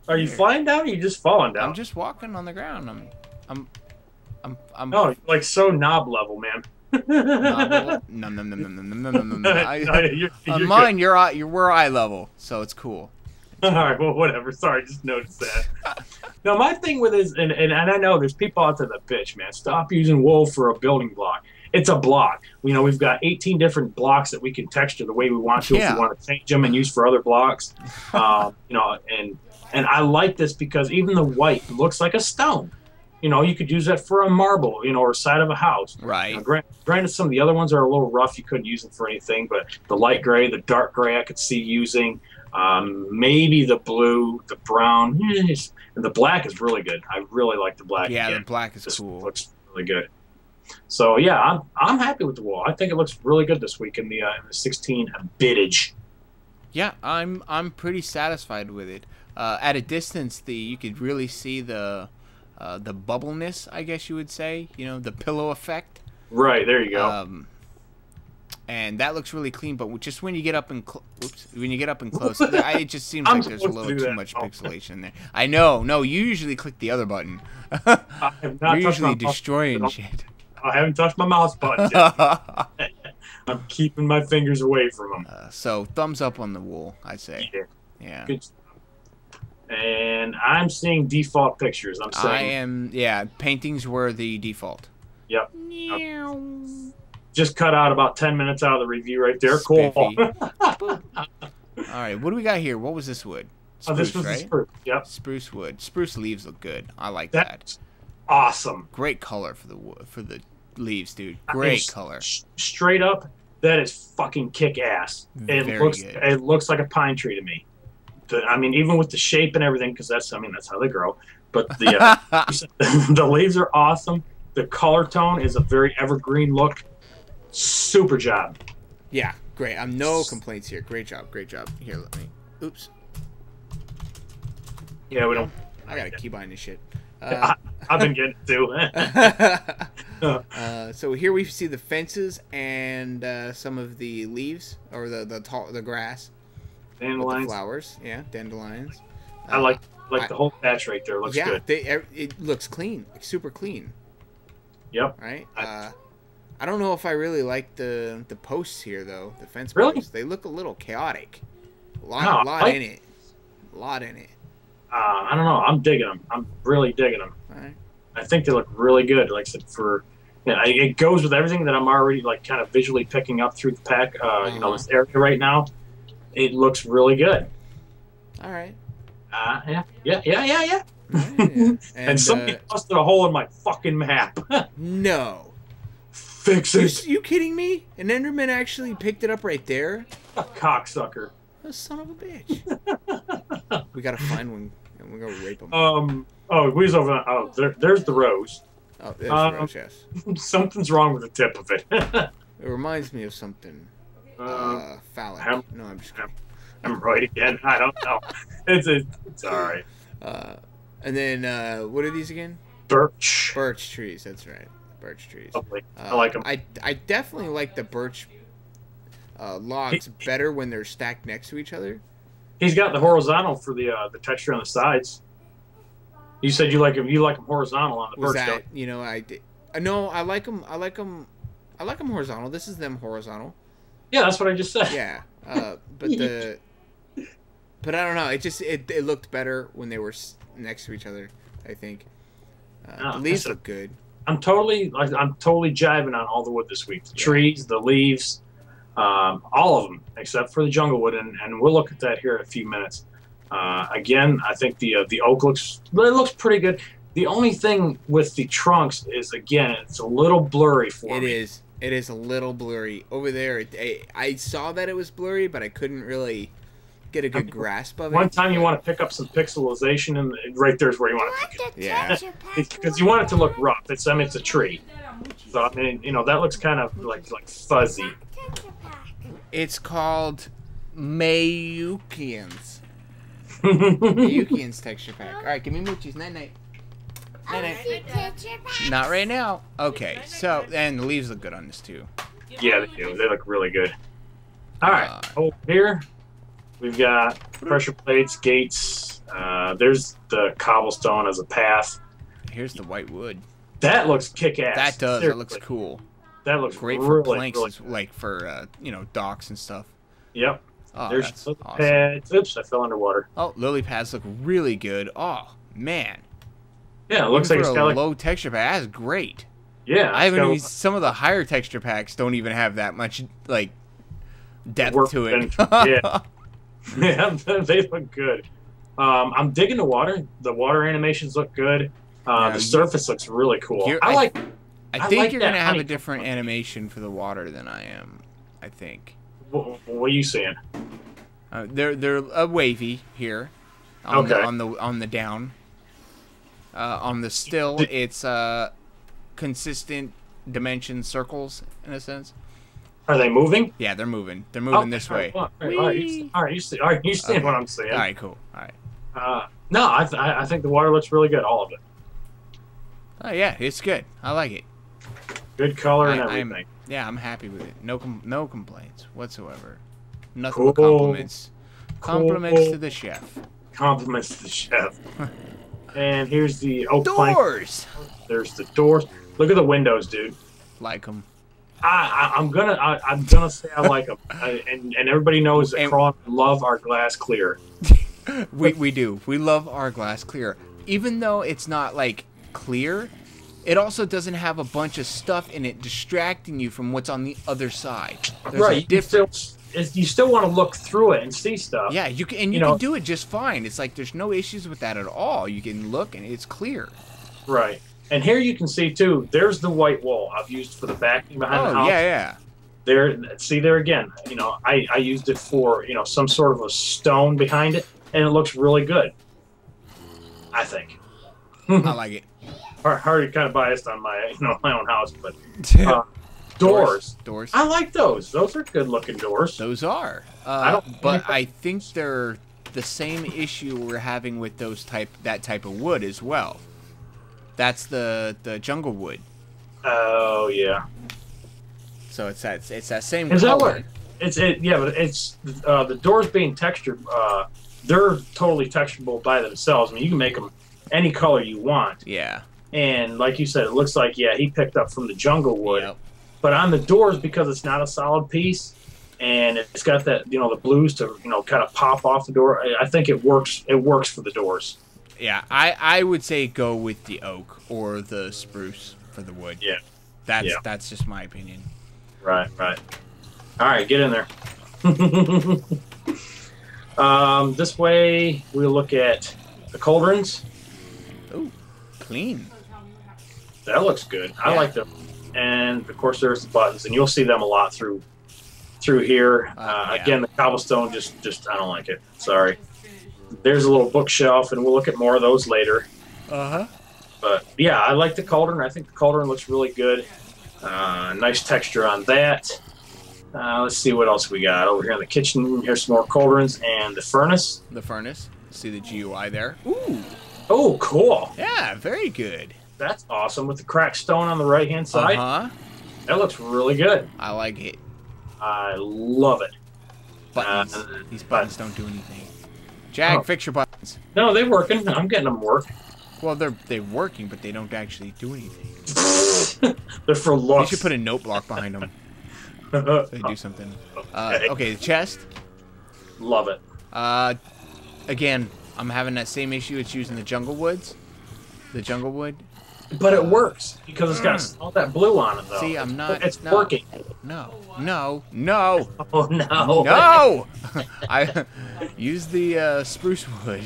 Are you flying down or are you just falling down? I'm just walking on the ground. I'm I'm I'm I'm oh, like so knob level, man. Knob level. On mine, you're eye you're we're eye level, so it's cool. It's all cool. Right, well whatever. Sorry, just noticed that. Now my thing with is and, and, and I know there's people out there that bitch, man. Stop using wool for a building block. It's a block. You know, we've got eighteen different blocks that we can texture the way we want to, yeah, if we want to change them and use for other blocks. Um, you know, and and I like this because even the white looks like a stone. You know, you could use that for a marble, you know, or side of a house. Right. Now, granted, granted, some of the other ones are a little rough. You couldn't use them for anything, but the light gray, the dark gray I could see using. Um, maybe the blue, the brown, and the black is really good. I really like the black. Yeah, again, the black is this cool. Looks really good. So yeah, I'm I'm happy with the wall. I think it looks really good this week in the uh, in the sixteen bitage. Yeah, I'm I'm pretty satisfied with it. Uh, at a distance, the you could really see the uh, the bubbleness, I guess you would say. You know, the pillow effect. Right there, you go. Um, and that looks really clean, but just when you get up and oops, when you get up and close, I, it just seems like there's a little to too much oh. pixelation there. I know. No, you usually click the other button. You're usually destroying shit. I haven't touched my mouse button yet. I'm keeping my fingers away from them. Uh, so thumbs up on the wool, I say. Yeah. Yeah. Good stuff. And I'm seeing default pictures. I'm saying. I am. Yeah, paintings were the default. Yep. Meow. Just cut out about ten minutes out of the review right there. Spiffy. Cool. All right. What do we got here? What was this wood? Spruce, oh, this was right? the spruce. Yep. Spruce wood. Spruce leaves look good. I like that. that. Awesome. Great color for the wood for the. leaves, dude. Great color. Straight up, that is fucking kick-ass. It Very looks, good. it looks like a pine tree to me. The, I mean, even with the shape and everything, because that's, I mean, that's how they grow. But the uh, the leaves are awesome. The color tone is a very evergreen look. Super job. Yeah, great. I'm um, no complaints here. Great job. Great job. Here, let me. Oops. Here yeah, we, we don't. Go. I gotta keep buying this shit. Uh, I, I've been getting it too. uh, so here we see the fences and uh, some of the leaves or the the tall the grass, dandelions, the flowers, yeah, dandelions. I like like uh, the whole patch right there. Looks yeah, good. Yeah, it looks clean, like super clean. Yep. Right. Uh, I don't know if I really like the the posts here though. The fence really? posts. They look a little chaotic. A lot, no, a lot I... in it. A lot in it. Uh, I don't know. I'm digging them. I'm really digging them. All right. I think they look really good. Like I said, for you know, it goes with everything that I'm already like kind of visually picking up through the pack. Uh, uh-huh. You know, this area right now, it looks really good. All right. Uh, yeah, yeah, yeah, yeah, yeah. Right, yeah. And, and somebody uh, busted a hole in my fucking map. No. Fix it. Are you kidding me? An Enderman actually picked it up right there. A cocksucker. A son of a bitch. We gotta find one. And we're gonna rape them. Um. Oh, we was over. Oh, there, there's the rose. Oh, there's um, the rose. Yes. Something's wrong with the tip of it. It reminds me of something. Uh, uh phallic. I'm, no, I'm just. I'm, I'm right again. I don't know. It's a, it's all right. Uh, and then uh, what are these again? Birch. Birch trees. That's right. Birch trees. Oh, like, uh, I like them. I I definitely like the birch uh, logs better when they're stacked next to each other. He's got the horizontal for the uh, the texture on the sides. You said you like him. You like him horizontal on the birch. Was that, you know, I did. No, I like him. I like him. I like him horizontal. This is them horizontal. Yeah, that's what I just said. Yeah, uh, but the but I don't know. It just it, it looked better when they were next to each other. I think uh, no, the leaves look good. I'm totally I'm totally jiving on all the wood this week. The yeah. trees, the leaves. Um, all of them except for the jungle wood, and, and we'll look at that here in a few minutes. Uh, again, I think the uh, the oak looks it looks pretty good. The only thing with the trunks is again it's a little blurry for me. It is. It is a little blurry over there. It, I, I saw that it was blurry, but I couldn't really get a good I mean, grasp of it. One time you want to pick up some pixelization, and right there's where you want to pick it. Yeah, because you want it to look rough. It's I mean it's a tree, so I mean you know that looks kind of like like fuzzy. It's called Wayukians. Wayukians texture pack. All right, give me moochies. Night night. Night night. Oh, not right now. Okay, so and the leaves look good on this too. Yeah, they do. They look really good. All right, uh, over here We've got pressure plates, gates. Uh, there's the cobblestone as a path. Here's the white wood. That looks kick-ass. That does. Seriously. That looks cool. That looks great really, for planks, really cool. Like for uh, you know, docks and stuff. Yep. Oh, there's lily awesome. pads. Oops, I fell underwater. Oh, lily pads look really good. Oh man. Yeah, it looks Even like it's got a low like... texture pack. That's great. Yeah, I haven't even. Got... Some of the higher texture packs don't even have that much like depth Work to it. yeah. yeah, they look good. Um, I'm digging the water. The water animations look good. Uh, yeah, the surface looks really cool. I, I like. I think I like you're gonna have a different animation for the water than I am. I think. What, what are you seeing? Uh, they're they're a wavy here. On okay. The, on the on the down. Uh, on the still, Did, it's uh, consistent dimension circles in a sense. Are they moving? Yeah, they're moving. They're moving oh, this all way. All right, all right, you, all right, you see, all right, you see okay. what I'm saying? All right, cool. All right. Uh, no, I th I think the water looks really good, all of it. Oh yeah, it's good. I like it. Good color I, and everything. I'm, yeah, I'm happy with it. No, com no complaints whatsoever. Nothing cool. but compliments. Cool. Compliments to the chef. Compliments to the chef. And here's the oak doors. Plank. There's the doors. Look at the windows, dude. Like them. I, I I'm gonna I, I'm gonna say I like them. I, and and everybody knows that Crawl love our glass clear. we we do. We love our glass clear. Even though it's not like clear, it also doesn't have a bunch of stuff in it distracting you from what's on the other side. There's right. A difference. You still, you still want to look through it and see stuff. Yeah, you can, and you, you can know. do it just fine. It's like there's no issues with that at all. You can look and it's clear. Right. And here you can see too, there's the white wall I've used for the backing behind oh, the house. Yeah, yeah. There see there again, you know, I, I used it for, you know, some sort of a stone behind it, and it looks really good. I think. I like it. Already kind of biased on my, you know, my own house, but uh, doors. Doors. I like those. Those are good-looking doors. Those are. Uh, I don't, but I think they're the same issue we're having with those type that type of wood as well. That's the the jungle wood. Oh yeah. So it's that it's that same Is color. That what, it's it yeah, but it's uh, the doors being textured. Uh, they're totally texturable by themselves. I mean, you can make them any color you want. Yeah. And like you said, it looks like, yeah, he picked up from the jungle wood. Yep. But on the doors, because it's not a solid piece, and it's got that, you know, the blues to, you know, kind of pop off the door, I think it works It works for the doors. Yeah, I, I would say go with the oak or the spruce for the wood. Yeah. That's, yeah. that's just my opinion. Right, right. All right, get in there. um, this way, we look at the cauldrons. Ooh, clean. That looks good. I yeah. like them, and of course there's the buttons, and you'll see them a lot through, through here. Uh, uh, yeah. Again, the cobblestone just, just I don't like it. Sorry. There's a little bookshelf, and we'll look at more of those later. Uh huh. But yeah, I like the cauldron. I think the cauldron looks really good. Uh, nice texture on that. Uh, let's see what else we got over here in the kitchen room. Here's some more cauldrons and the furnace. The furnace. See the G U I there. Ooh. Oh, cool. Yeah, very good. That's awesome with the cracked stone on the right hand side. Uh-huh. That looks really good. I like it. I love it. Buttons. Uh, These buttons but... don't do anything. Jag, oh. fix your buttons. No, they're working. I'm getting them work. Well, they're they're working, but they don't actually do anything. They're for looks. You should put a note block behind them. So they do something. Okay. Uh, okay, the chest. Love it. Uh, again, I'm having that same issue. It's using the jungle woods. The jungle wood. But it works because it's got mm. all that blue on it, though. See, I'm not. It's no, working. No, no, no. Oh no! No! I use the uh, spruce wood.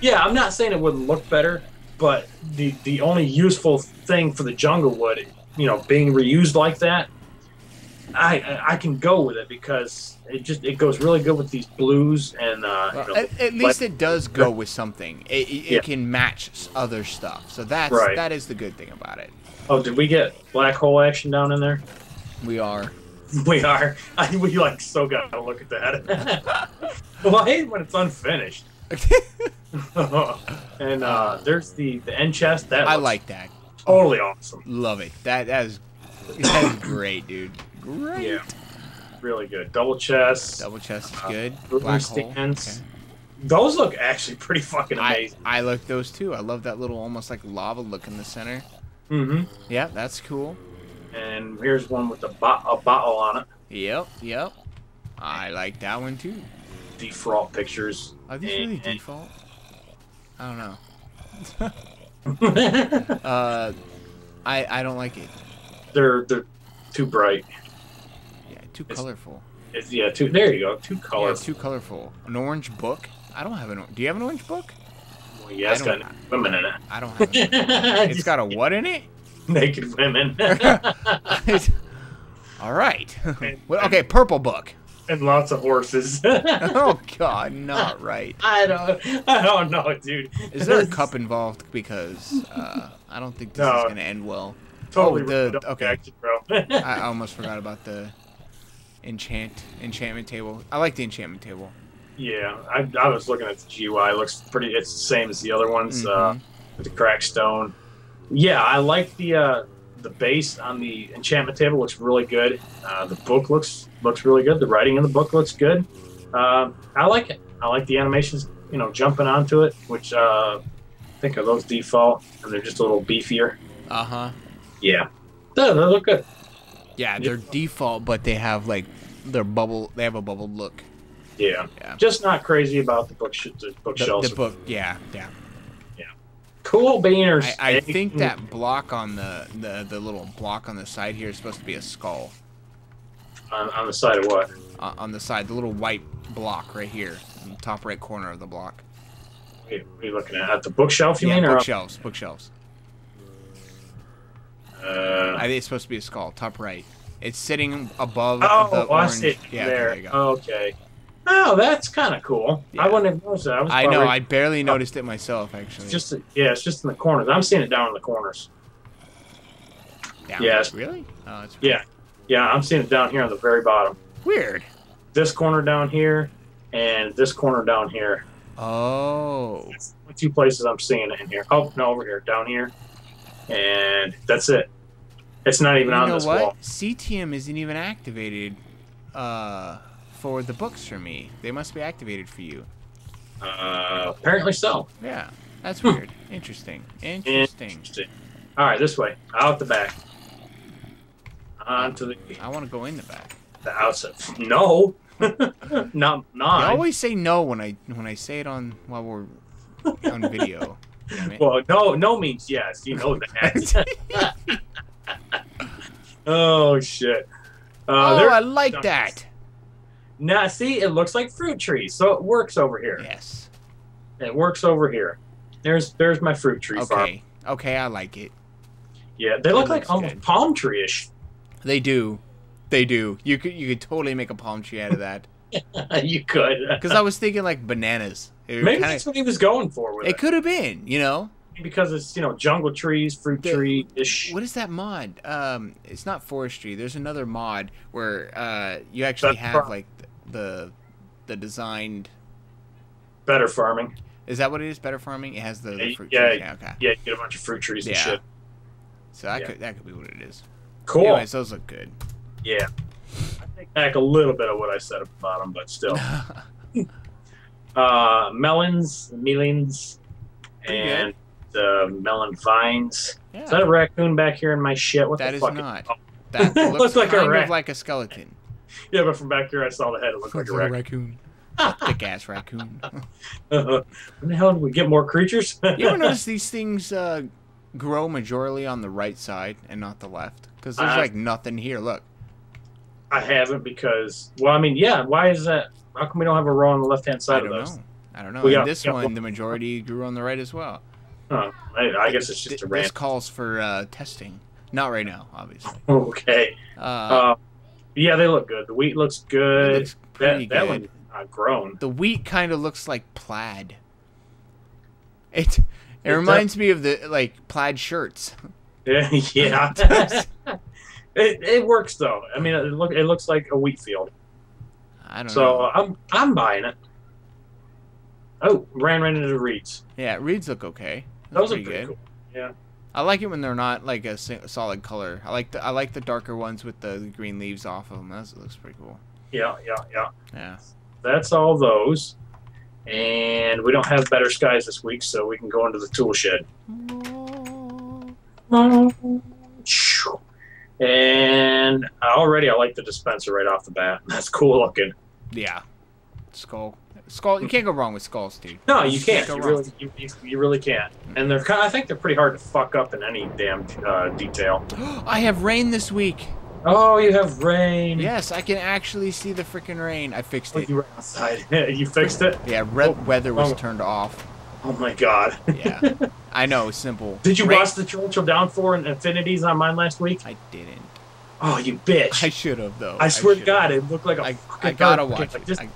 Yeah, I'm not saying it wouldn't look better, but the the only useful thing for the jungle wood, you know, being reused like that, I I can go with it because it just it goes really good with these blues and. Uh, well, you know, at, at least it does go with something. It, it, yeah. it can match other stuff. So that's right. that is the good thing about it. Oh, did we get black hole action down in there? We are. We are. I, we like so gotta look at that. Well, I hate when it's unfinished. And uh, there's the the end chest. That I like that. Totally awesome. Love it. That that is that is great, dude. Great. Yeah. really good. Double chest. Double chest is good. Uh, Black stands. Okay. Those look actually pretty fucking amazing. I, I like those too. I love that little almost like lava look in the center. Mm-hmm. Yeah, that's cool. And here's one with a, bo a bottle on it. Yep, yep. I like that one too. Default pictures. Are these really default? I don't know. uh, I I don't like it. They're they're too bright. Yeah, too it's, colorful. It's, yeah, too. There you go. Too colorful. Yeah, it's too colorful. An orange book. I don't have an. Do you have an orange book? Well, yeah, it's got women in it. I don't have. An it's got a what in it? Naked women. All right. Well, okay, purple book. And lots of horses. Oh God, not right. I don't, I don't know, dude. Is there a cup involved? Because uh, I don't think this no, is gonna end well. Totally. Oh, the, okay. Action, bro. I almost forgot about the enchant enchantment table. I like the enchantment table. Yeah, I, I was looking at the G U I. It looks pretty. It's the same as the other ones. Mm-hmm. uh, with the cracked stone. Yeah, I like the. Uh, The base on the enchantment table looks really good. Uh, the book looks looks really good. The writing in the book looks good. Uh, I like it. I like the animations, you know, jumping onto it, which uh, I think are those default, and they're just a little beefier. Uh huh. Yeah, they, they look good. Yeah, they're just, default, but they have like their bubble. They have a bubbled look. Yeah. Yeah. Just not crazy about the book sh the bookshelves. The, the book. Yeah. Yeah. Cool beaners. I, I think that block on the, the the little block on the side here is supposed to be a skull. On, on the side of what? Uh, on the side, the little white block right here, in the top right corner of the block. Wait, what are you looking at? At the bookshelf, you yeah, mean? Yeah, bookshelves. Or... Bookshelves. Uh, I think it's supposed to be a skull, top right. It's sitting above oh, the orange. Oh, I see it yeah, there. there you go. Okay. Oh, that's kind of cool. Yeah. I wouldn't have noticed that. I, was I know. I barely noticed it myself, actually. It's just yeah, it's just in the corners. I'm seeing it down in the corners. Down? Yeah. Really? Oh, it's yeah. Yeah, I'm seeing it down here on the very bottom. Weird. This corner down here, and this corner down here. Oh. That's the two places I'm seeing it in here. Oh no, over here, down here, and that's it. It's not even you on know this what? wall. C T M isn't even activated. Uh. For the books for me, they must be activated for you. Uh, apparently so. Yeah, that's weird. Interesting. Interesting. Interesting. All right, this way, out the back, onto the. I want to go in the back. The outside. No, not not. I always say no when I when I say it on while we're on video. Damn it. Well, no, no means yes. You know that. Oh shit. Uh, oh, I like no, that. Now, see, it looks like fruit trees, so it works over here. Yes. It works over here. There's there's my fruit tree okay. farm. Okay, okay, I like it. Yeah, they that look like almost good. palm tree-ish. They do. They do. You could, you could totally make a palm tree out of that. You could. Because I was thinking, like, bananas. Maybe kinda, that's what he was going for with it. It could have been, you know? Because it's, you know, jungle trees, fruit tree-ish. What is that mod? Um, It's not forestry. There's another mod where uh, you actually that's have, like, the the designed better farming is that what it is better farming it has the, the fruit yeah, trees. Yeah, okay. Yeah, you get a bunch of fruit trees and yeah. shit so that yeah. could that could be what it is. Cool. Anyways, those look good. Yeah, I take back a little bit of what I said about them, but still. uh melons melons and the uh, melon vines. Yeah. Is that a raccoon back here in my shit? What that the fuck is not is that looks, looks like kind a of like a skeleton. Yeah, but from back here, I saw the head. It looked like, like a raccoon. Thick ass raccoon. uh, when the hell did we get more creatures? You ever notice these things uh, grow majorly on the right side and not the left? Because there's I, like nothing here. Look. I haven't because, well, I mean, yeah. Why is that? How come we don't have a row on the left hand side I don't of those? Know. I don't know. We got, this yeah, one, well, the majority grew on the right as well. Huh. I, I guess it's just th a rant. This calls for uh, testing. Not right now, obviously. Okay. Uh, uh Yeah, they look good. The wheat looks good. It looks pretty that, good. That one's not grown. The wheat kind of looks like plaid. It it it's reminds a, me of the like plaid shirts. Yeah, yeah. it it works though. I mean, it look it looks like a wheat field. I don't so, know. So I'm I'm buying it. Oh, ran right into the reeds. Yeah, reeds look okay. Those, Those are pretty, pretty good. Cool. Yeah. I like it when they're not like a solid color. I like the I like the darker ones with the green leaves off of them. That looks pretty cool. yeah, yeah, yeah. Yeah. That's all those. And we don't have better skies this week, so we can go into the tool shed. And already I like the dispenser right off the bat. That's cool looking. Yeah. Skull. Skull. You can't go wrong with skulls, dude. No, you can't. You, you, really, you, you, you really can't. And they're kind of, I think they're pretty hard to fuck up in any damn uh, detail. I have rain this week. Oh, you have rain. Yes, I can actually see the freaking rain. I fixed it. You were outside. You fixed it? Yeah, red oh, weather was oh. turned off. Oh, my God. Yeah. I know, simple. Did you rain. watch the torrential downpour and affinities on mine last week? I didn't. Oh, you bitch. I should have, though. I, I swear to God, it looked like a I, I gotta bird. watch like, it. I,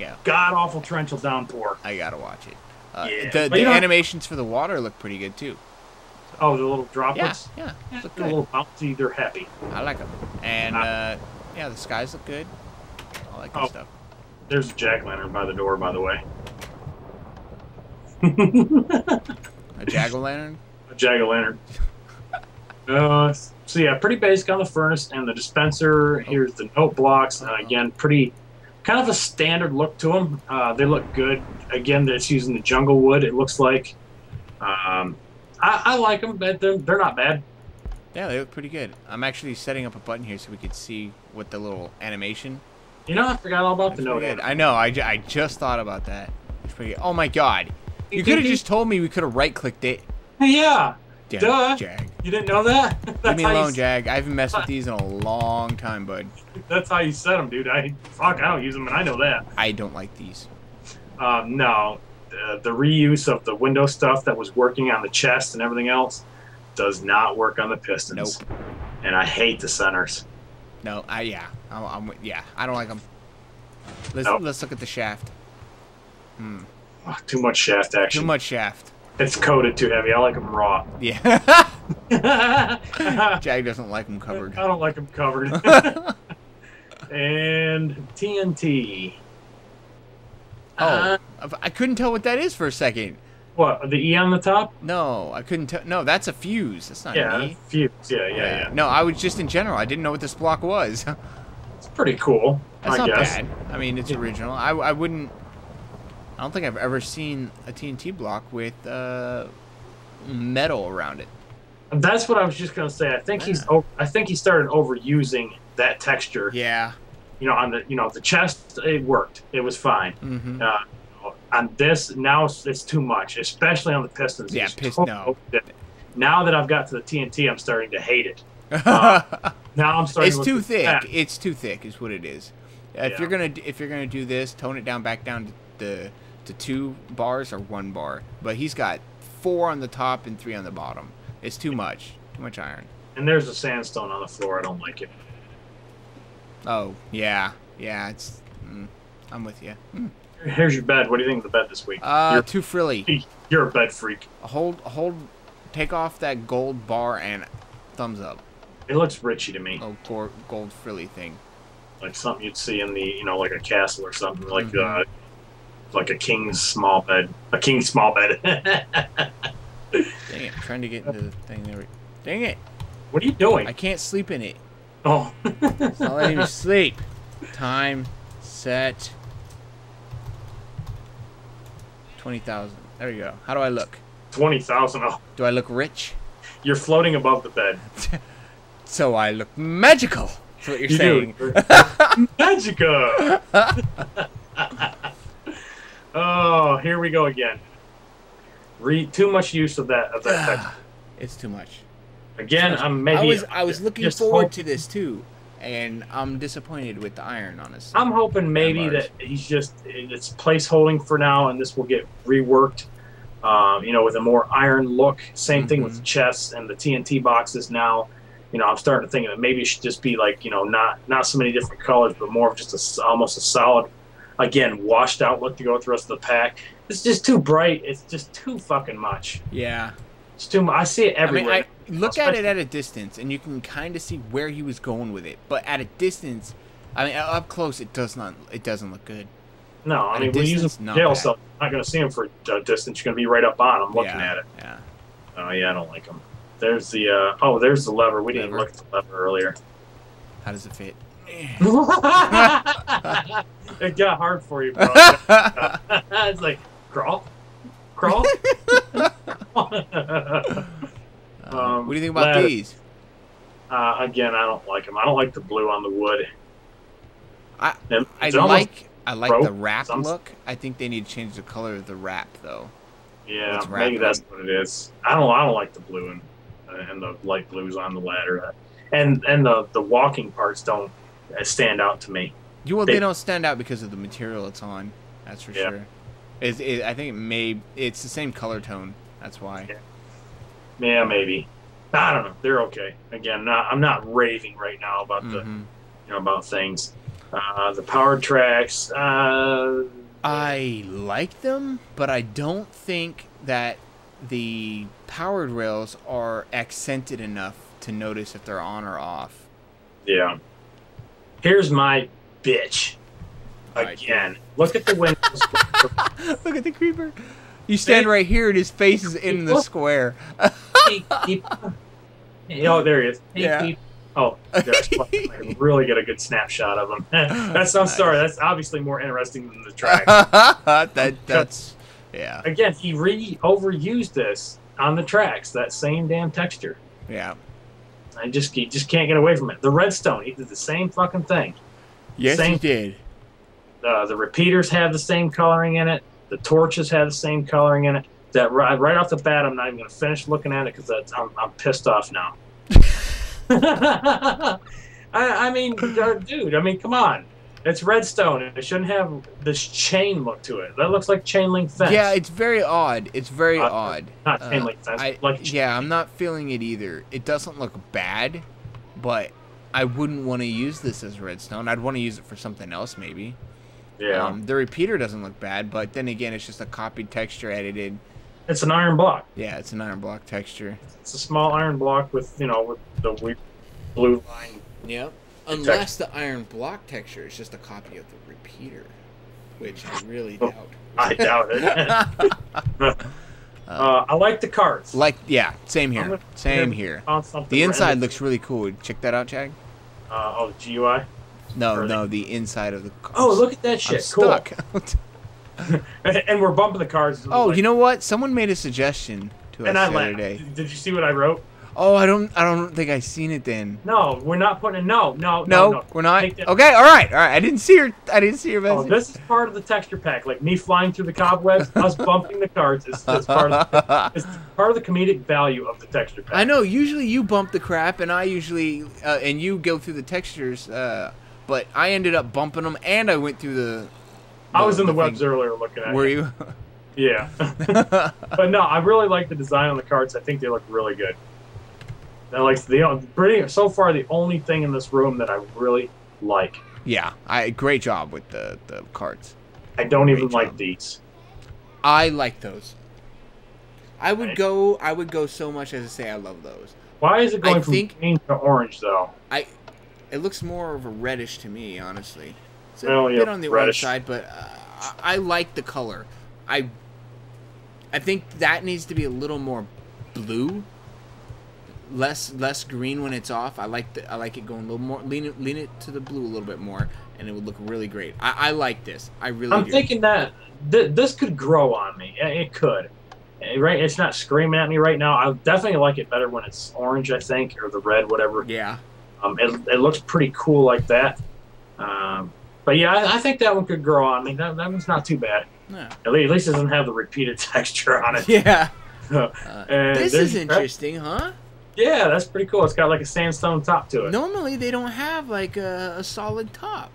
yeah. God-awful torrential downpour. I gotta watch it. Uh, yeah. The, the animations for the water look pretty good, too. Oh, the little droplets? Yeah, yeah. Look good. A little bouncy, they're happy. I like them. And, uh, yeah, the skies look good. All that good oh, stuff. There's a jack-o'-lantern by the door, by the way. A jack-o'-lantern? A jack-o'-lantern. uh, so, yeah, pretty basic on the furnace and the dispenser. Here's the note blocks. Uh, again, pretty... kind of a standard look to them. Uh, they look good. Again, it's using the jungle wood, it looks like. Um... I, I like them, but they're, they're not bad. Yeah, they look pretty good. I'm actually setting up a button here so we could see what the little animation. You know, I forgot all about That's the note. Good. I know. I, I just thought about that. Oh my God! You could have just told me. We could have right-clicked it. Yeah. Damn, duh. Jag. You didn't know that? That's Leave me alone, Jag. I haven't messed with these in a long time, bud. That's how you set them, dude. I fuck. I don't use them, and I know that. I don't like these. Um, no. Uh, the reuse of the window stuff that was working on the chest and everything else does not work on the pistons. Nope. And I hate the centers. No, I yeah, I'm, I'm yeah, I don't like them. Let's nope. let's look at the shaft. Hmm. Oh, too much shaft action. Too much shaft. It's coated too heavy. I like them raw. Yeah. Jag doesn't like them covered. I don't like them covered. And T N T. Oh, uh, I couldn't tell what that is for a second. What, the E on the top? No, I couldn't tell. No, that's a fuse. That's not yeah, an E. Yeah, fuse. Yeah, yeah, yeah. No, I was just in general. I didn't know what this block was. It's pretty cool. That's I not guess. bad. I mean, it's yeah. original. I, I wouldn't. I don't think I've ever seen a T N T block with uh, metal around it. That's what I was just gonna say. I think yeah. he's. I think he started overusing that texture. Yeah. You know, on the you know the chest, it worked. It was fine. Mm-hmm. uh, on this, now it's, it's too much, especially on the pistons. Yeah, pist no. Now that I've got to the T N T, I'm starting to hate it. Uh, now I'm starting. It's to too thick. Back. It's too thick, is what it is. Uh, yeah. If you're gonna if you're gonna do this, tone it down back down to the to two bars or one bar. But he's got four on the top and three on the bottom. It's too much. Too much iron. And there's a sandstone on the floor. I don't like it. Oh, yeah. Yeah, it's... Mm, I'm with you. Mm. Here's your bed. What do you think of the bed this week? Uh, you're too frilly. You're a bed freak. Hold, hold... Take off that gold bar and thumbs up. It looks richy to me. Oh, gold, gold frilly thing. Like something you'd see in the, you know, like a castle or something. Like, mm-hmm. uh, like a king's small bed. A king's small bed. Dang it. I'm trying to get into the thing there. Dang it. What are you doing? I can't sleep in it. Oh. It's not letting me sleep. Time set twenty thousand. There you go. How do I look? Twenty thousand. Oh. Do I look rich? You're floating above the bed. So I look magical. That's what you're you saying. Magical. Oh, here we go again. Re too much use of that of that text. It's too much. Again, I'm maybe. I was I was looking forward to this too, and I'm disappointed with the iron, honestly. I'm hoping maybe that he's just it's placeholding for now, and this will get reworked. Um, you know, with a more iron look. Same mm-hmm. thing with the chests and the T N T boxes now. You know, I'm starting to think that maybe it should just be like you know, not not so many different colors, but more of just a almost a solid, again, washed out look to go with the rest of the pack. It's just too bright. It's just too fucking much. Yeah. It's too much. I see it everywhere. I mean, I look at it at a distance, and you can kind of see where he was going with it. But at a distance, I mean, up close, it does not. It doesn't look good. No, I mean, we use them for jail stuff. You're not going to see them for a distance. You're going to be right up on them looking yeah, at it. Yeah. Oh yeah, I don't like them. There's the. Uh, oh, there's the lever. We didn't look at the lever earlier. How does it fit? It got hard for you, bro. It's like, crawl? Crawl? um, what do you think about that, these? Uh, again, I don't like them. I don't like the blue on the wood. I, I like I like the wrap look. I think they need to change the color of the wrap, though. Yeah, maybe that's what it is. I don't I don't like the blue and uh, and the light blues on the ladder, uh, and and the the walking parts don't uh, stand out to me. You well, they, they don't stand out because of the material it's on. That's for yeah. sure. It, it, I think it may it's the same color tone. That's why. Yeah, yeah maybe. I don't know. They're okay. Again, not, I'm not raving right now about mm-hmm. the you know about things. Uh, the power tracks. Uh, I like them, but I don't think that the powered rails are accented enough to notice if they're on or off. Yeah. Here's my bitch. Again. Look at the windows. Look at the creeper. You stand right here and his face is in the square. Hey, people. Oh, there he is. Hey, yeah. People. Oh, there's I really get a good snapshot of them. That's I'm nice. sorry. That's obviously more interesting than the track. that that's yeah. Again, he really overused this on the tracks. That same damn texture. Yeah. I just you just can't get away from it. The redstone, he did the same fucking thing. Yes, same, he did. Uh, the repeaters have the same coloring in it. The torches have the same coloring in it. That right, right off the bat, I'm not even gonna finish looking at it because I'm I'm pissed off now. I, I mean, dude. I mean, come on. It's redstone. It shouldn't have this chain look to it. That looks like chain link fence. Yeah, it's very odd. It's very uh, odd. Not chain link fence. Uh, I, like chain yeah, link. I'm not feeling it either. It doesn't look bad, but I wouldn't want to use this as redstone. I'd want to use it for something else, maybe. Yeah. Um, the repeater doesn't look bad, but then again, it's just a copied texture edited. It's an iron block. Yeah, it's an iron block texture. It's a small iron block with, you know, with the weird blue line. Yeah. Unless texture. the iron block texture is just a copy of the repeater, which I really doubt. I doubt it. uh, uh, I like the cards. Like, yeah, same here. Gonna, same here. On the inside random. looks really cool. Check that out, Jag. Uh, oh, the G U I? No, or no, they... the inside of the cards. Oh, look at that shit. I'm stuck. Cool. And we're bumping the cards. Oh, like, you know what? Someone made a suggestion to us the other day. Did you see what I wrote? Oh, I don't. I don't think I seen it then. No, we're not putting. It, no, no, no, no, we're not. Okay, all right, all right. I didn't see your. I didn't see your message. Oh, this is part of the texture pack. Like me flying through the cobwebs, us bumping the cards is, is part of. The, it's part of the comedic value of the texture pack. I know. Usually you bump the crap, and I usually uh, and you go through the textures, uh, but I ended up bumping them, and I went through the. I was in the, the webs earlier looking at it. Were you? Yeah. But no, I really like the design on the carts. I think they look really good. I like the pretty so far the only thing in this room that I really like. Yeah, I great job with the the carts. I don't great even job. like these. I like those. I would right. go. I would go so much as to say I love those. Why is it going I from think, green to orange though? I. It looks more of a reddish to me, honestly. It's a well, bit yeah, on the orange side, but uh, I, I like the color. I I think that needs to be a little more blue, less less green when it's off. I like the I like it going a little more lean it, lean it to the blue a little bit more, and it would look really great. I, I like this. I really. I'm do. thinking that th this could grow on me. It could, right? It's not screaming at me right now. I definitely like it better when it's orange, I think, or the red, whatever. Yeah. Um, it it looks pretty cool like that. Um. But yeah, I, I think that one could grow on me. That, that one's not too bad. No. At, least, at least it doesn't have the repeated texture on it. Yeah. uh, this is interesting, huh? Yeah, that's pretty cool. It's got like a sandstone top to it. Normally they don't have like a, a solid top.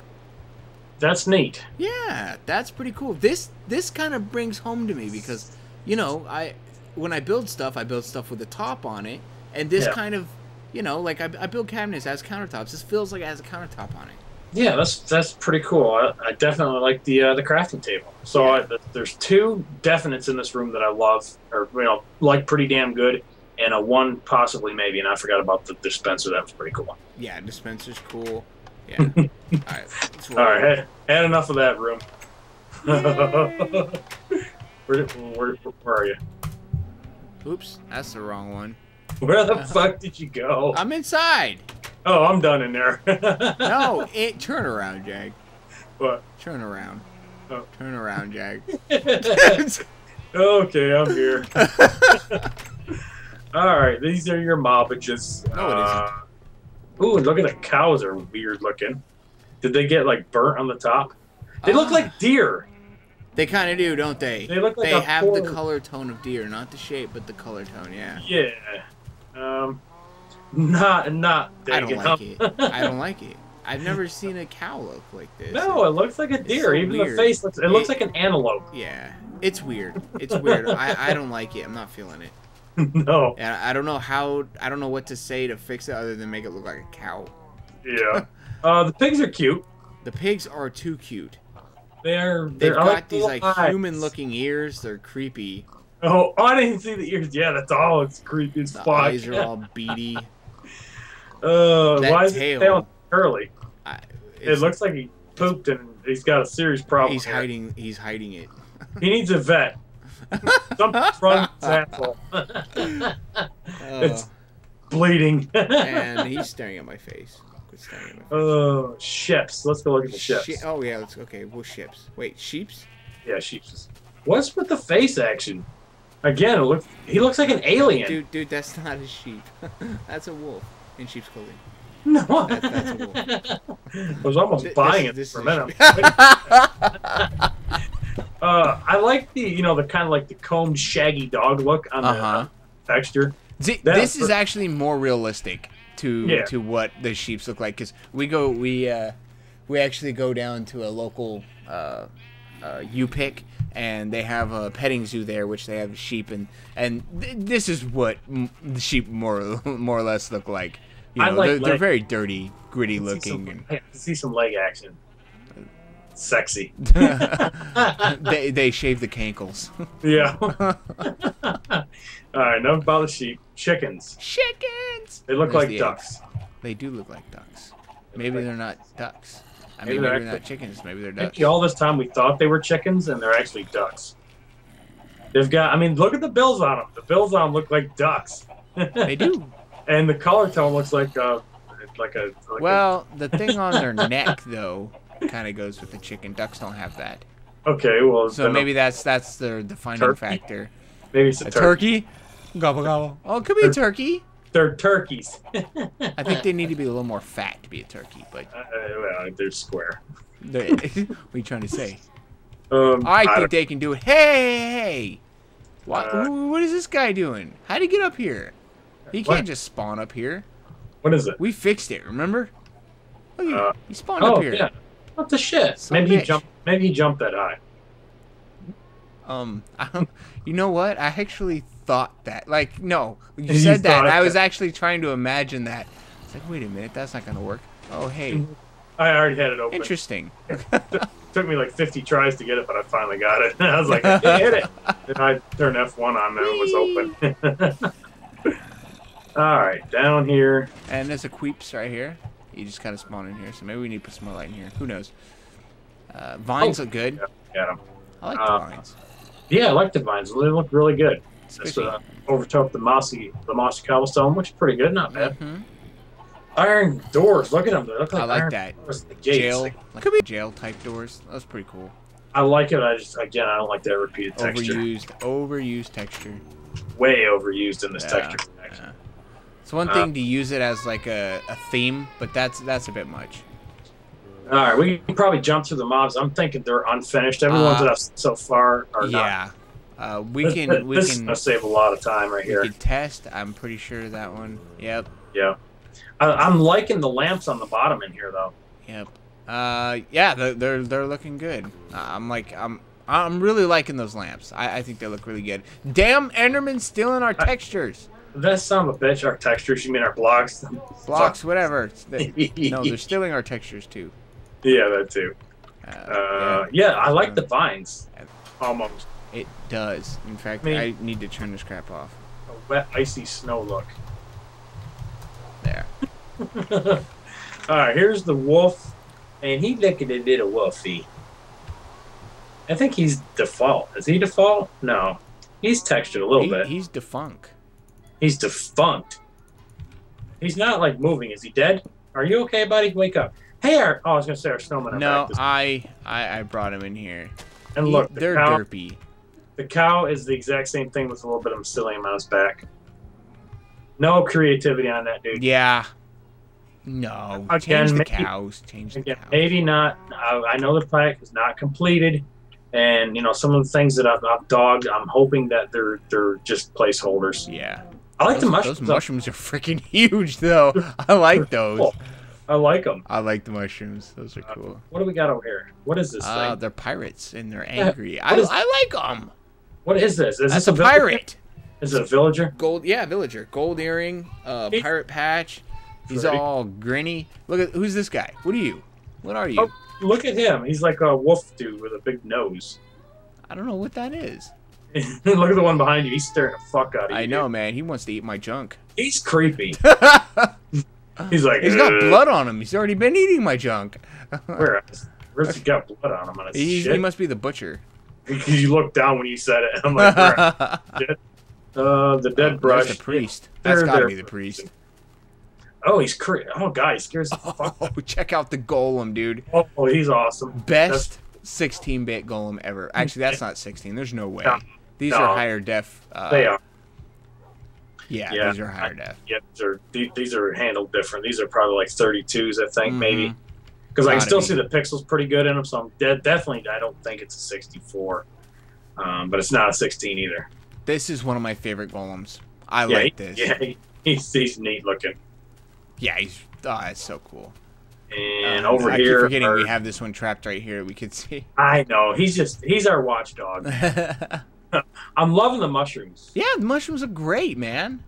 That's neat. Yeah, that's pretty cool. This this kind of brings home to me because, you know, I when I build stuff, I build stuff with a top on it. And this yeah. kind of, you know, like I, I build cabinets as countertops. This feels like it has a countertop on it. Yeah, that's that's pretty cool. I, I definitely like the uh, the crafting table. So yeah. I, there's two definites in this room that I love, or you know, like pretty damn good, and a one possibly maybe. And I forgot about the dispenser. That was pretty cool. Yeah, dispenser's cool. Yeah. All right. All right. Had enough of that room. where, where, where are you? Oops, that's the wrong one. Where the fuck did you go? I'm inside. Oh, I'm done in there. No, it turn around, Jag. What? Turn around. Oh. Turn around, Jag. Okay, I'm here. All right, these are your mobbages. No, uh, it isn't. Ooh, look at the cows are weird looking. Did they get like burnt on the top? They uh, look like deer. They kind of do, don't they? They look like they have the color tone of deer, not the shape, but the color tone. Yeah. Yeah. Um, not not. I don't like it. I don't like it. I've never seen a cow look like this. No, it, it looks like a deer. So even weird. The face looks. It, it looks like an antelope. Yeah, it's weird. It's weird. I I don't like it. I'm not feeling it. No. And I don't know how. I don't know what to say to fix it other than make it look like a cow. Yeah. Uh, the pigs are cute. The pigs are too cute. They're. They've got like these like human-looking ears. They're creepy. Oh, I didn't see the ears. Yeah, that's all. It's creepy as fuck. The eyes are all beady. Uh, that why is tail, his tail curly? I, it looks like he pooped and he's got a serious problem. He's hiding. He's hiding it. He needs a vet. Something's wrong with his asshole. uh, It's bleeding. And he's staring at my face. Oh, uh, ships. Let's go look at the ships. She oh, yeah. Let's, okay, well, ships. Wait, sheeps? Yeah, sheeps. What's with the face action? Again, it looks, he looks like an alien. Dude, dude, that's not a sheep. That's a wolf in sheep's clothing. No. That, that's a wolf. I was almost this, buying it this for a minute. uh, I like the, you know, the kind of like the combed, shaggy dog look on uh -huh. the uh, texture. Z that this is actually more realistic. To, yeah. to what the sheeps look like, because we go we uh, we actually go down to a local uh, uh, U-Pick, and they have a petting zoo there, which they have sheep and and th this is what m the sheep more more or less look like. You know, I like they're, they're very dirty, gritty looking. See some, and, I see some leg action. Sexy. they they shave the cankles. Yeah. All right, enough about the sheep. Chickens. Chickens. They look like ducks. They do look like ducks. Maybe they're not ducks. I mean, maybe they're not chickens. Maybe they're ducks. All this time we thought they were chickens, and they're actually ducks. They've got. I mean, look at the bills on them. The bills on them look like ducks. They do. And the color tone looks like a, like a. Like well, a... the thing on their neck though kind of goes with the chicken. Ducks don't have that. Okay, well. So maybe that's that's their defining factor. Maybe it's a turkey. Gobble gobble. Oh, it could be they're, a turkey. They're turkeys. I think they need to be a little more fat to be a turkey, but uh, well, they're square. They're, what are you trying to say? Um, I, I think don't... they can do it. Hey, hey, what? Uh, what is this guy doing? How did he get up here? He can't what? just spawn up here. What is it? We fixed it. Remember? Look, uh, he spawned oh, up here. Yeah. What the shit? Some maybe bitch. he jumped. Maybe he jumped that high. Um, um, you know what? I actually thought that. Like, no, you said you that. I was that. actually trying to imagine that. It's like, wait a minute, that's not gonna work. Oh, hey. I already had it open. Interesting. It took me like fifty tries to get it, but I finally got it. I was like, I can't hit it. And I turned F one on, and it was open. All right, down here. And there's a Queeps right here. You just kind of spawn in here, so maybe we need to put some more light in here. Who knows? Uh, vines oh, look good. Yeah, got 'em. I like uh, the vines. Yeah, I like the vines. They look really good. Just uh, over top the mossy, the mossy cobblestone, which is pretty good, not bad. Mm-hmm. Iron doors. Look at them. They look like I like iron that. Doors the gates. Jail, like, could be jail type doors. That's pretty cool. I like it. I just again, I don't like that repeated texture. Overused, overused texture. Way overused in this yeah, texture. Yeah. It's one uh, thing to use it as like a, a theme, but that's that's a bit much. All right, we can probably jump through the mobs. I'm thinking they're unfinished. Everyone's uh, that I've seen so far are yeah. not. Yeah, uh, we can. This, we this can is save a lot of time right we here. We can test. I'm pretty sure that one. Yep. Yeah, I, I'm liking the lamps on the bottom in here though. Yep. Uh, yeah, they're they're, they're looking good. Uh, I'm like I'm I'm really liking those lamps. I, I think they look really good. Damn, Enderman's stealing our I, textures. That son of a bitch. Our textures. You mean our blocks? Blocks, whatever. They, no, they're stealing our textures too. Yeah, that too. Uh, uh, yeah, yeah, I like um, the vines. Almost. It does. In fact, I, mean, I need to turn this crap off. A wet, icy snow look. There. All right, here's the wolf, and he looking at it a wolfie. I think he's default. Is he default? No, he's textured a little he, bit. He's defunct. He's defunct. He's not like moving. Is he dead? Are you okay, buddy? Wake up. Hey, our, oh, I was gonna say our snowman. No, I, I I brought him in here. And he, look, the they're cow, derpy. The cow is the exact same thing with a little bit of mycelium on his back. No creativity on that dude. Yeah. No. Again, change the maybe, cows. Change the again, cows. Maybe not. I, I know the plaque is not completed, and you know some of the things that I've, I've dogged. I'm hoping that they're they're just placeholders. Yeah. I like those, the mushrooms. Those mushrooms are freaking huge, though. I like those. Cool. I like them. I like the mushrooms. Those are cool. Uh, what do we got over here? What is this uh, thing? They're pirates, and they're angry. Yeah. I, is, I like them. What is this? Is That's this a, a pirate? Is it a villager? Gold, yeah, villager. Gold earring, uh, pirate patch. He's Freddy. All grinny. Look at who's this guy? What are you? What are you? Oh, look at him. He's like a wolf dude with a big nose. I don't know what that is. Look at the one behind you. He's staring the fuck out of you. I know, dude. Man. He wants to eat my junk. He's creepy. He's like. He's got blood on him. He's already been eating my junk. Where? Where's he got blood on him? On his he, shit? He must be the butcher. Because you looked down when you said it. I'm like, uh, the dead oh, brush. The priest. That's got to be the priest. Oh, he's crazy. Oh, God, he scares the fuck out of me. Check out the golem, dude. Oh, he's awesome. Best sixteen bit golem ever. Actually, that's not sixteen. There's no way. No. These no. are higher def. Uh, they are. Yeah, yeah, these are higher def. Yeah, these are, these are handled different. These are probably like thirty-twos, I think, mm-hmm. maybe. Because I can still see the pixels pretty good in them, so I'm de definitely, I don't think it's a sixty-four. Um, but it's not a sixteen either. This is one of my favorite golems. I yeah, like this. Yeah, he, he's, he's neat looking. Yeah, he's, oh, that's so cool. And um, over I here, I keep forgetting our, we have this one trapped right here. We could see. I know. He's just, he's our watchdog. I'm loving the mushrooms. Yeah, the mushrooms are great, man.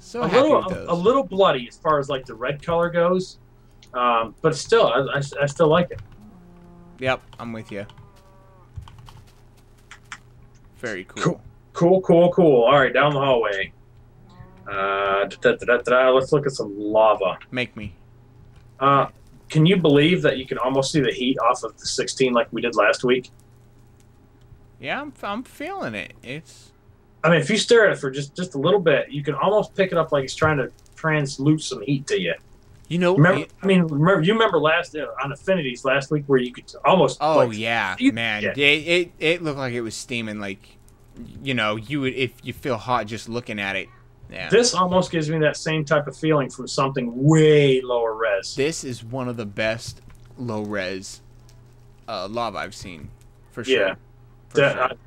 So a happy little, with those. A, a little bloody as far as like the red color goes, um, but still, I, I, I still like it. Yep, I'm with you. Very cool. Cool, cool, cool, cool. All right, down the hallway. Uh, da, da, da, da, let's look at some lava. Make me. Uh, can you believe that you can almost see the heat off of the sixteen like we did last week? Yeah, I'm, I'm feeling it. It's. I mean, if you stare at it for just just a little bit, you can almost pick it up like it's trying to transmute some heat to you. You know, remember, it, I mean, remember you remember last uh, on Affinities last week where you could almost. Oh like, yeah, man! It. It, it it looked like it was steaming. Like, you know, you would if you feel hot just looking at it. Yeah. This almost gives me that same type of feeling from something way lower res. This is one of the best low res uh, lava I've seen, for sure. Yeah, for that, sure. I,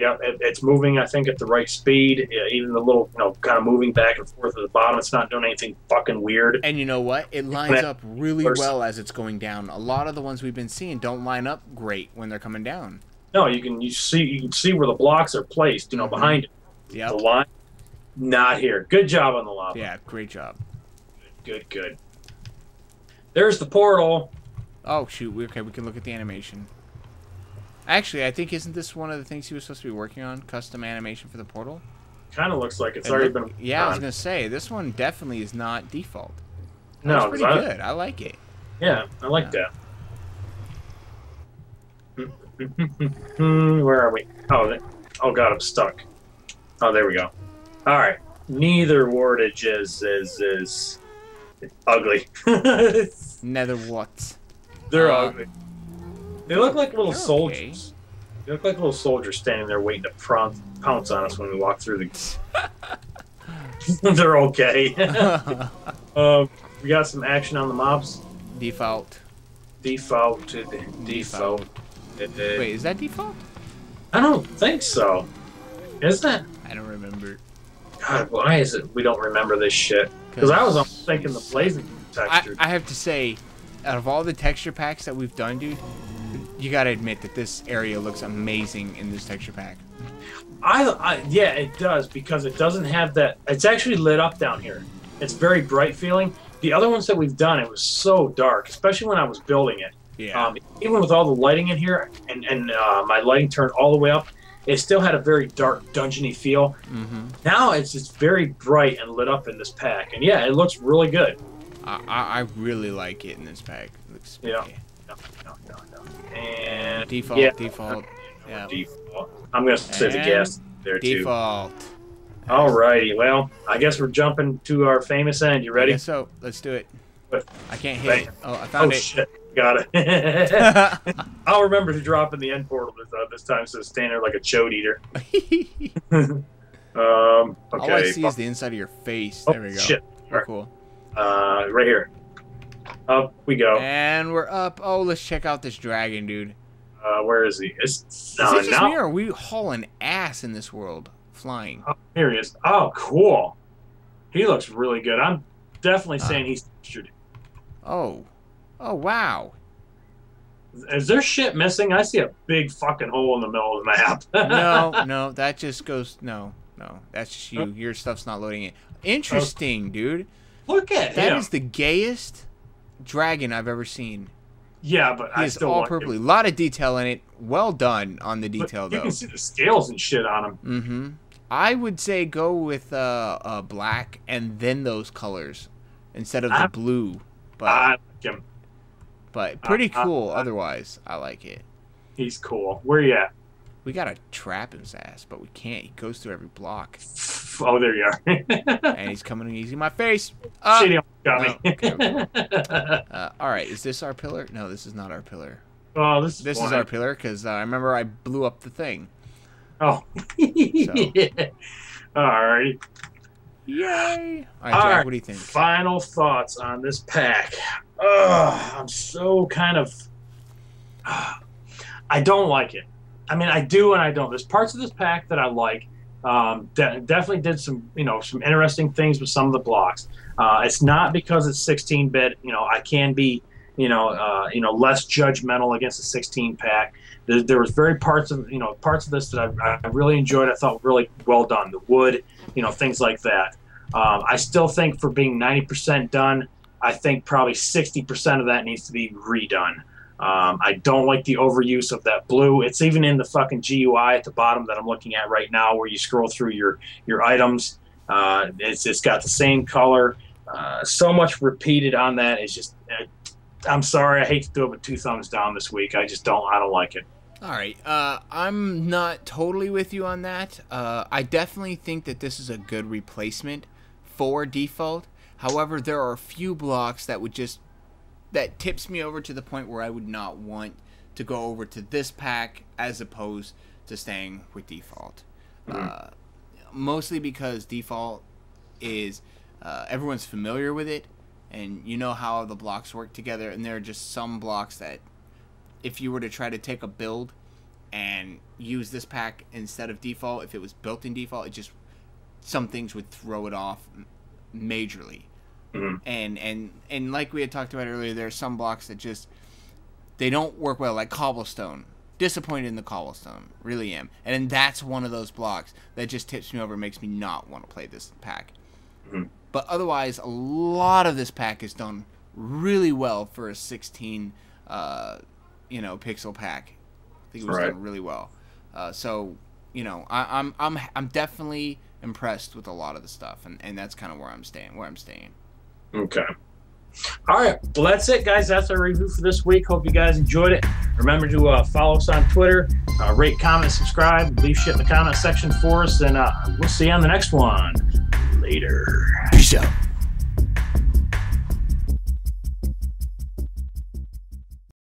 yeah it, it's moving, I think, at the right speed. Yeah, even the little, you know, kind of moving back and forth at the bottom. It's not doing anything fucking weird. And you know what? It lines that, up really well as it's going down. A lot of the ones we've been seeing don't line up great when they're coming down. No, you can you see you can see where the blocks are placed. You know, mm-hmm. behind it. Yeah, the line. Not here. Good job on the lava. Yeah, great job. Good, good, good. There's the portal. Oh, shoot. Okay, we can look at the animation. Actually, I think isn't this one of the things he was supposed to be working on? Custom animation for the portal? Kind of looks like it's it already look, been Yeah, done. I was going to say, this one definitely is not default. That no, it's pretty I, good. I like it. Yeah, I like yeah. that. Where are we? Oh, oh, God, I'm stuck. Oh, there we go. All right. Neither wardage is is is ugly. Neither what? They're um, ugly. They look like little soldiers. Okay. They look like little soldiers standing there waiting to prompt, pounce on us when we walk through the. They're okay. uh, we got some action on the mobs. Default. Default. Default. default. Wait, is that default? I don't think so. Is that? I don't remember. God, why is it we don't remember this shit? Because I was almost thinking the blazing texture. I, I have to say, out of all the texture packs that we've done, dude, you gotta admit that this area looks amazing in this texture pack. I, I yeah, it does, because it doesn't have that. It's actually lit up down here. It's very bright feeling. The other ones that we've done, it was so dark, especially when I was building it. Yeah. Um, even with all the lighting in here, and and uh, my lighting turned all the way up. It still had a very dark, dungeony feel. Mm-hmm. Now it's just very bright and lit up in this pack. And yeah, it looks really good. I, I, I really like it in this pack. It looks yeah. No, no, no, no. And default, yeah. default. Yeah. Default. I'm going to say the gas there default. too. Default. All righty. Well, I guess we're jumping to our famous end. You ready? I guess so. Let's do it. But I can't hit. Oh, I found oh, it. Oh shit! Got it. I'll remember to drop in the end portal this, uh, this time, so it's standing there like a chode eater. um. Okay. All I see is the inside of your face. Oh, there we go. Shit. All right. Cool. Uh, right here. Up we go. And we're up. Oh, let's check out this dragon, dude. Uh, where is he? It's, uh, is it just me, or are we hauling ass in this world? Flying. Oh, here he is. Oh, cool. He looks really good. I'm definitely uh, saying he's textured. Oh. Oh, wow. Is there shit missing? I see a big fucking hole in the middle of the map. no, no. That just goes... No, no. That's just you. Oh. Your stuff's not loading in. Interesting, oh. dude. Look at that him. That is the gayest dragon I've ever seen. Yeah, but he I still all purpley. A lot of detail in it. Well done on the detail, but you though. You can see the scales and shit on him. Mm-hmm. I would say go with uh, uh, black and then those colors instead of the I, blue. But I like him. But pretty I, cool. I, I, Otherwise, I like it. He's cool. Where you at? We got a trap in his ass, but we can't. He goes through every block. Oh, there you are. And he's coming easy in my face. Oh, shitty got me. No. Okay, okay. Uh, all right, is this our pillar? No, this is not our pillar. Oh, this is This boring. is our pillar because uh, I remember I blew up the thing. Oh. So. Yeah. All right. Yay. All right, all Jack, right, what do you think? Final thoughts on this pack. Ugh, I'm so kind of... Uh, I don't like it. I mean, I do and I don't. There's parts of this pack that I like. Um, de definitely did some, you know, some interesting things with some of the blocks. Uh, it's not because it's sixteen bit. You know, I can be, you know, uh, you know, less judgmental against a sixteen pack. There, there was very parts of, you know, parts of this that I, I really enjoyed. I thought really well done. The wood, you know, things like that. Um, I still think for being ninety percent done, I think probably sixty percent of that needs to be redone. Um, I don't like the overuse of that blue. It's even in the fucking G U I at the bottom that I'm looking at right now, where you scroll through your your items. Uh, it's it's got the same color. Uh, so much repeated on that. It's just, uh, I'm sorry, I hate to do it, but two thumbs down this week. I just don't, I don't like it. All right, uh, I'm not totally with you on that. Uh, I definitely think that this is a good replacement for default. However, there are a few blocks that would just that tips me over to the point where I would not want to go over to this pack as opposed to staying with default. Mm-hmm. Uh, mostly because default is, uh, everyone's familiar with it and you know how the blocks work together, and there are just some blocks that if you were to try to take a build and use this pack instead of default, if it was built in default, it just, some things would throw it off majorly. Mm-hmm. And and and like we had talked about earlier, there are some blocks that just they don't work well, like cobblestone. Disappointed in the cobblestone, really am. And that's one of those blocks that just tips me over, and makes me not want to play this pack. Mm-hmm. But otherwise, a lot of this pack is done really well for a sixteen, uh, you know, pixel pack. I think it was right. done really well. Uh, so you know, I, I'm I'm I'm definitely impressed with a lot of the stuff, and and that's kind of where I'm staying. Where I'm staying. Okay. All right. Well, that's it, guys. That's our review for this week. Hope you guys enjoyed it. Remember to uh, follow us on Twitter, uh, rate, comment, subscribe, leave shit in the comment section for us, and uh, we'll see you on the next one. Later. Peace out.